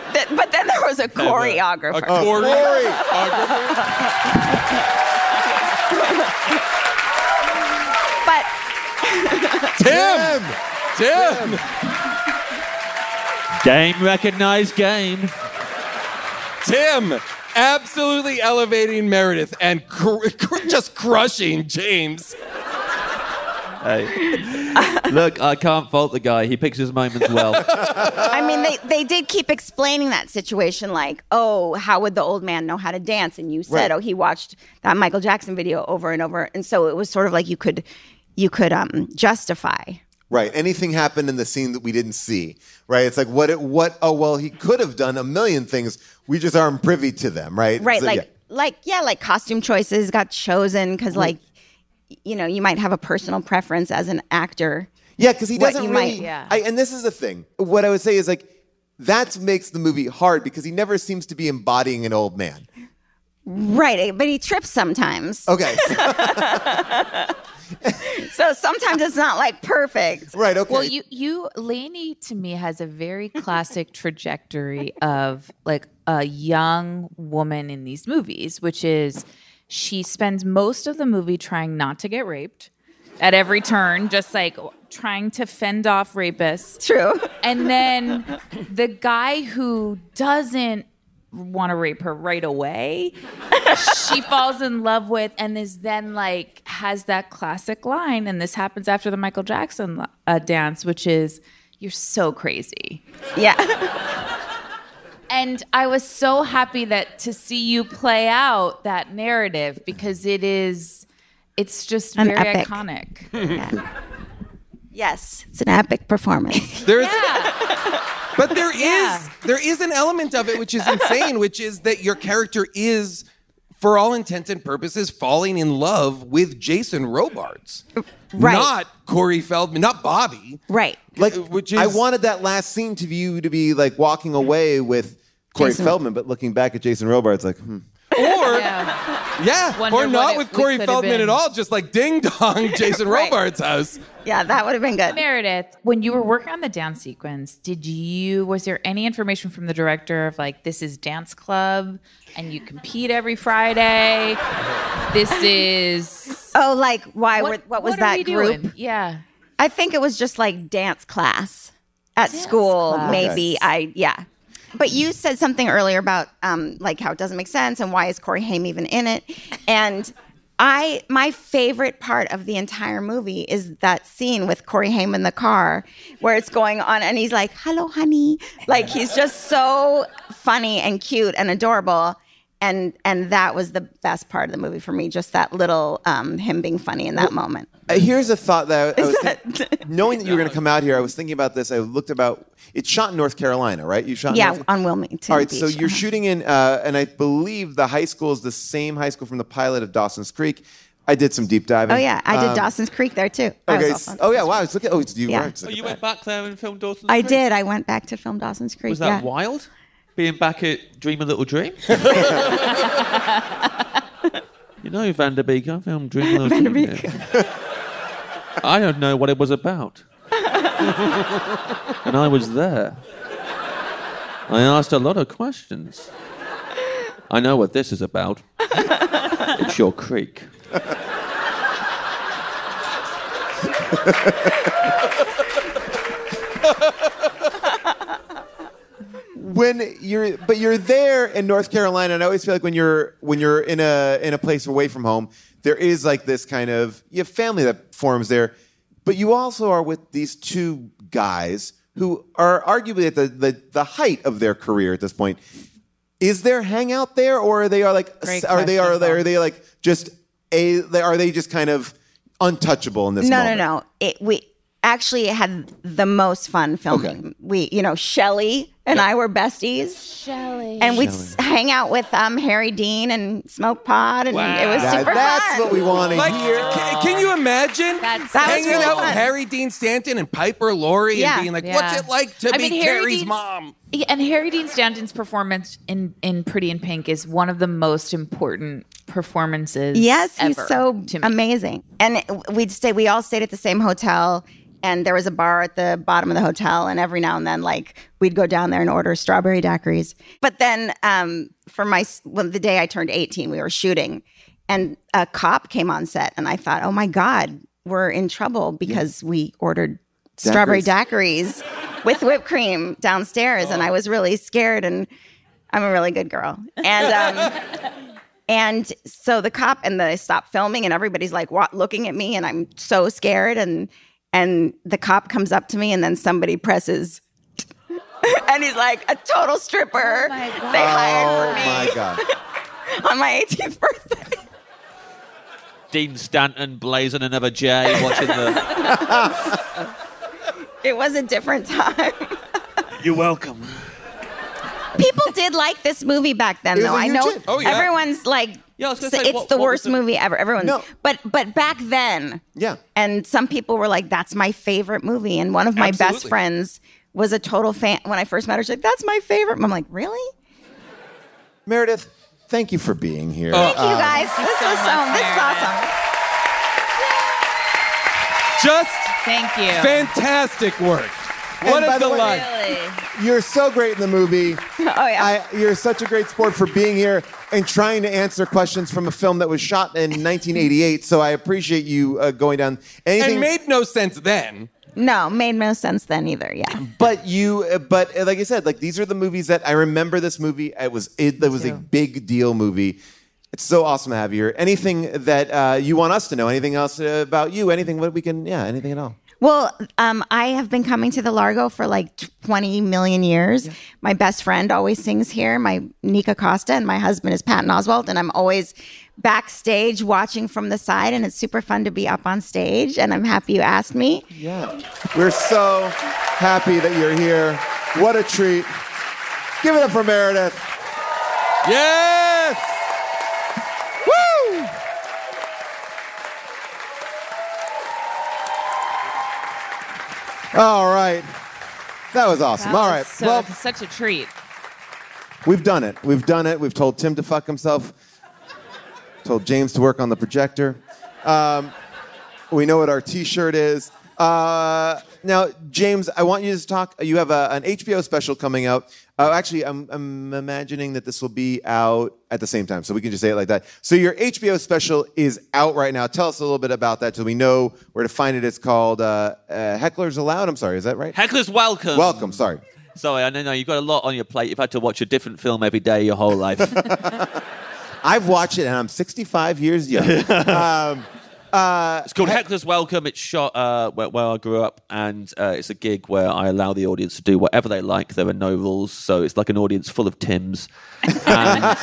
was a choreographer. A choreographer? But Tim! Game recognized game. Tim, absolutely elevating Meredith and just crushing James. Hey. Look, I can't fault the guy. He picks his moments well. I mean, they did keep explaining that situation like, oh, how would the old man know how to dance? And you said, oh, he watched that Michael Jackson video over and over. And so it was sort of like you could justify. Right. Anything happened in the scene that we didn't see. Right. It's like, he could have done a million things. We just aren't privy to them. Right. Right. So, like costume choices got chosen because you know, you might have a personal preference as an actor. Yeah, because he doesn't really... and this is the thing. What I would say is, like, that makes the movie hard because he never seems to be embodying an old man. Right, but he trips sometimes. Okay. So sometimes it's not, like, perfect. Right, okay. Well, you Laney, to me, has a very classic trajectory of, like, a young woman in these movies, which is... She spends most of the movie trying not to get raped at every turn, just like trying to fend off rapists. True. And then the guy who doesn't want to rape her right away, she falls in love with and is then like has that classic line. And this happens after the Michael Jackson dance, which is, "You're so crazy." Yeah. And I was so happy that to see you play out that narrative because it's just an very epic. Iconic. Yeah. Yes, it's an epic performance. But there is an element of it which is insane, which is that your character is for all intents and purposes, falling in love with Jason Robards. Right. Not Corey Feldman, not Bobby. Right. Like, which is... I wanted that last scene to you to be like walking away with Corey Feldman, but looking back at Jason Robards like, Or, yeah or not with Corey Feldman at all, just like ding dong, Jason right. Robards' house. Yeah, that would have been good. Meredith, when you were working on the dance sequence, was there any information from the director of like, this is dance club and you compete every Friday? This is... Oh, like why? What was that group? Doing? Yeah. I think it was just like dance class at school, maybe. Okay. But you said something earlier about like how it doesn't make sense and why is Corey Haim even in it? And... my favorite part of the entire movie is that scene with Corey Haim in the car where it's going on and he's like, hello, honey. Like, he's just so funny and cute and adorable. And that was the best part of the movie for me, just that little him being funny in that moment. Here's a thought that I was thinking, knowing that you were going to come out here, I was thinking about this. I looked about, it's shot in North Carolina, right? You shot in on Wilmington. All right, Beach. So you're shooting in, and I believe the high school is the same high school from the pilot of Dawson's Creek. I did some deep diving. Oh, yeah. I did Dawson's Creek there, too. Okay. Oh, yeah. Wow. I was looking. Oh, you were. Oh, you went back there and filmed Dawson's Creek? I did. I went back to film Dawson's Creek. Was that wild? Being back at Dream a Little Dream? You know, Van der Beek, I filmed Dream a Little Dream. I don't know what it was about. And I was there. I asked a lot of questions. I know what this is about. It's your creek. But you're there in North Carolina, and I always feel like when you're in a place away from home, there is like this kind of, you have family that forms there, but you also are with these two guys who are arguably at the height of their career at this point. Is there hangout there, or are they just kind of untouchable in this moment? No. We actually had the most fun filming. Okay. We, Shelly and I were besties. Shelly. And we'd hang out with Harry Dean and smoke pot, and it was super fun. That's what we want to hear. Can you imagine hanging really out with Harry Dean Stanton and Piper Laurie and being like, what's it like to be Carrie's mom? And Harry Dean Stanton's performance in Pretty in Pink is one of the most important performances ever. He's so amazing. And we all stayed at the same hotel. And there was a bar at the bottom of the hotel. And every now and then, we'd go down there and order strawberry daiquiris. But then the day I turned 18, we were shooting. And a cop came on set. And I thought, oh, my God, we're in trouble because we ordered strawberry daiquiris with whipped cream downstairs. Oh. And I was really scared. And I'm a really good girl. And... And so the cop and they stopped filming and everybody's like looking at me and I'm so scared. And the cop comes up to me and then somebody presses and he's like, a total stripper. Oh my God. They hired for me on my 18th birthday. Dean Stanton blazing another J watching the... It was a different time. You're welcome. People did like this movie back then, though. I know everyone's like, it's the worst movie ever. But back then, and some people were like, that's my favorite movie. And one of my best friends was a total fan. When I first met her, she's like, that's my favorite. I'm like, really? Meredith, thank you for being here. Thank you guys. This is awesome. Thank you. Fantastic work. What a delight. Really? You're so great in the movie. Oh, yeah. You're such a great sport for being here and trying to answer questions from a film that was shot in 1988. So I appreciate you going down. And made no sense then. No, made no sense then either, yeah. But like I said, these are the movies that I remember this movie. It was a big deal movie. It's so awesome to have you here. Anything that you want us to know, anything else about you, anything at all. Well, I have been coming to the Largo for 20 million years. Yeah. My best friend always sings here, Nika Costa, and my husband is Patton Oswalt, and I'm always backstage watching from the side, and it's super fun to be up on stage, and I'm happy you asked me. Yeah. We're so happy that you're here. What a treat. Give it up for Meredith. Yes! All right. That was awesome. All right. So, well, such a treat. We've done it. We've done it. We've told Tim to fuck himself. Told James to work on the projector. We know what our T-shirt is. Now, James, I want you to talk. You have an HBO special coming out. Actually, I'm imagining that this will be out at the same time, so we can just say it like that. So your HBO special is out right now. Tell us a little bit about that so we know where to find it. It's called Heckler's Allowed. I'm sorry, is that right? Heckler's Welcome. Welcome, sorry. Sorry, I know you've got a lot on your plate. You've had to watch a different film every day your whole life. I've watched it, and I'm 65 years young. It's called Heckler's Welcome. It's shot where I grew up, and it's a gig where I allow the audience to do whatever they like. There are no rules, so it's like an audience full of Tims. And,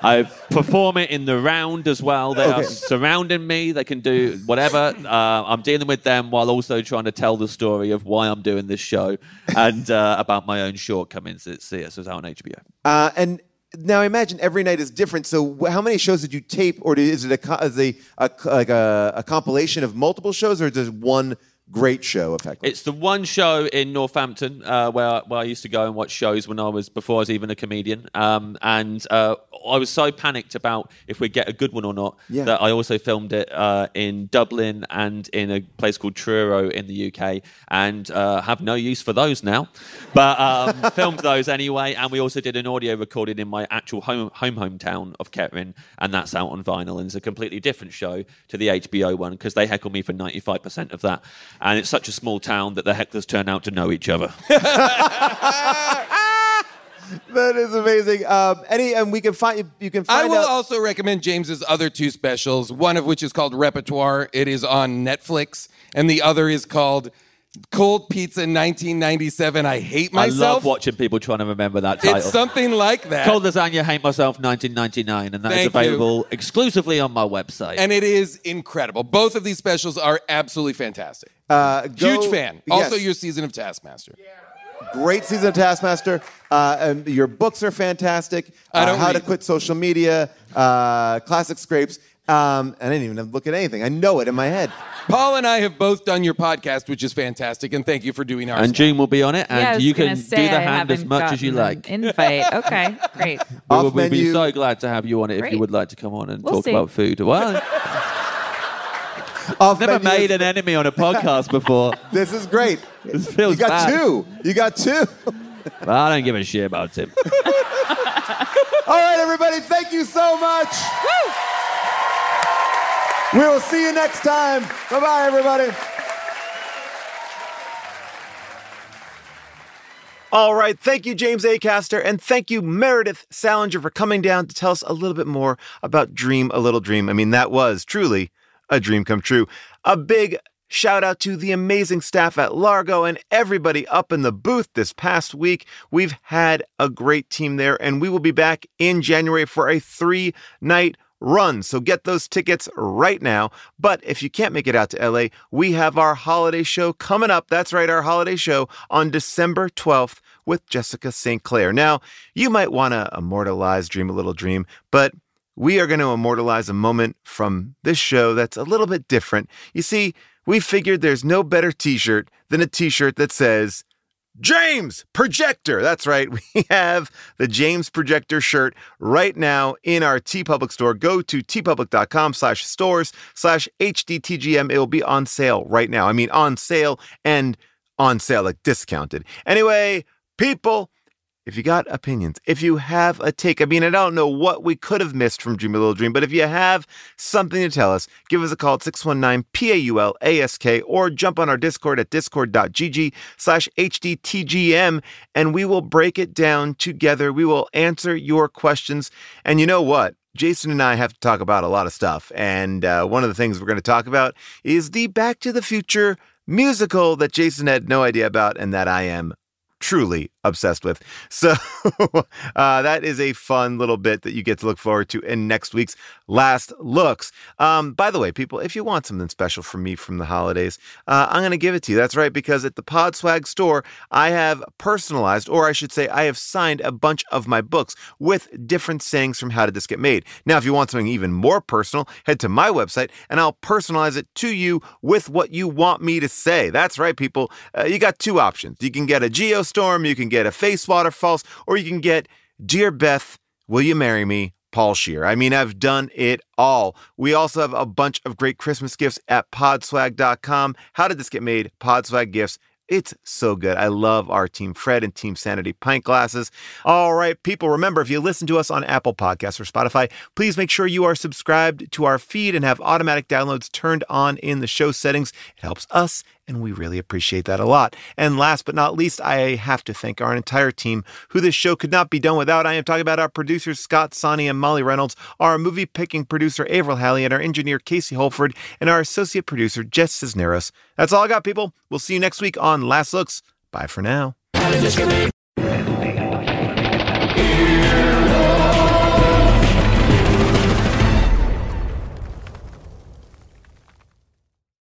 I perform it in the round as well. They are surrounding me. They can do whatever. I'm dealing with them while also trying to tell the story of why I'm doing this show and about my own shortcomings. It's out on HBO. And now, I imagine every night is different. So, how many shows did you tape, or is it a compilation of multiple shows, or just one great show? Effectively, it's the one show in Northampton where I used to go and watch shows before I was even a comedian. I was so panicked about if we'd get a good one or not that I also filmed it in Dublin and in a place called Truro in the UK, and have no use for those now. But filmed those anyway, and we also did an audio recording in my actual hometown of Kettering, and that's out on vinyl, and it's a completely different show to the HBO one because they heckle me for 95% of that. And it's such a small town that the hecklers turn out to know each other. That is amazing. I will also recommend James's other two specials, one of which is called Repertoire. It is on Netflix. And the other is called Cold Pizza 1997, I Hate Myself. I love watching people trying to remember that title. It's something like that. Cold Lasagna, Hate Myself, 1999, and that is available exclusively on my website. And it is incredible. Both of these specials are absolutely fantastic. Huge fan. Yes. Also your season of Taskmaster. Yeah. Great season of Taskmaster. And your books are fantastic. How to Quit Social Media, Classic Scrapes. I didn't even look at anything. I know it in my head. Paul and I have both done your podcast, which is fantastic, and thank you for doing ours. And June will be on it, and you can do the hand as much as you like. Invite. Okay, great. We'll be so glad to have you on it if you would like to come on and talk about food. Well, I've never made an enemy on a podcast before. This is great. This feels bad. You got two. Well, I don't give a shit about Tim. All right, everybody, thank you so much. Woo! We will see you next time. Bye-bye, everybody. All right. Thank you, James Acaster, and thank you, Meredith Salenger, for coming down to tell us a little bit more about Dream a Little Dream. I mean, that was truly a dream come true. A big shout out to the amazing staff at Largo and everybody up in the booth this past week. We've had a great team there, and we will be back in January for a 3-night run, so get those tickets right now. But if you can't make it out to LA, we have our holiday show coming up. That's right, our holiday show on December 12th with Jessica St. Clair. Now, you might want to immortalize Dream a Little Dream, but we are going to immortalize a moment from this show that's a little bit different. You see, we figured there's no better t-shirt than a t-shirt that says James Projector. That's right. We have the James Projector shirt right now in our TeePublic store. Go to tpublic.com/stores/HDTGM. It will be on sale right now. I mean, on sale and on sale, like discounted. Anyway, people, if you got opinions, if you have a take, I mean, I don't know what we could have missed from Dream a Little Dream, but if you have something to tell us, give us a call at 619-PAUL-ASK or jump on our Discord at discord.gg/HDTGM, and we will break it down together. We will answer your questions. And you know what? Jason and I have to talk about a lot of stuff, and one of the things we're going to talk about is the Back to the Future musical that Jason had no idea about and that I am truly obsessed with. So that is a fun little bit that you get to look forward to in next week's Last Looks. By the way, people, if you want something special from me from the holidays, I'm going to give it to you. That's right, because at the Pod Swag store, I have personalized, or I should say I have signed a bunch of my books with different sayings from How Did This Get Made. Now, if you want something even more personal, head to my website and I'll personalize it to you with what you want me to say. That's right, people. You got two options. You can get a geostorm, you can get a face waterfalls, or you can get Dear Beth, Will You Marry Me? Paul Scheer. I mean, I've done it all. We also have a bunch of great Christmas gifts at podswag.com. How Did This Get Made? Podswag gifts. It's so good. I love our Team Fred and Team Sanity pint glasses. All right, people, remember, if you listen to us on Apple Podcasts or Spotify, please make sure you are subscribed to our feed and have automatic downloads turned on in the show settings. It helps us, and we really appreciate that a lot. And last but not least, I have to thank our entire team, who this show could not be done without. I am talking about our producers, Scott Sonny and Molly Reynolds, our movie-picking producer, Averill Halley, and our engineer, Casey Holford, and our associate producer, Jess Cisneros. That's all I got, people. We'll see you next week on Last Looks. Bye for now.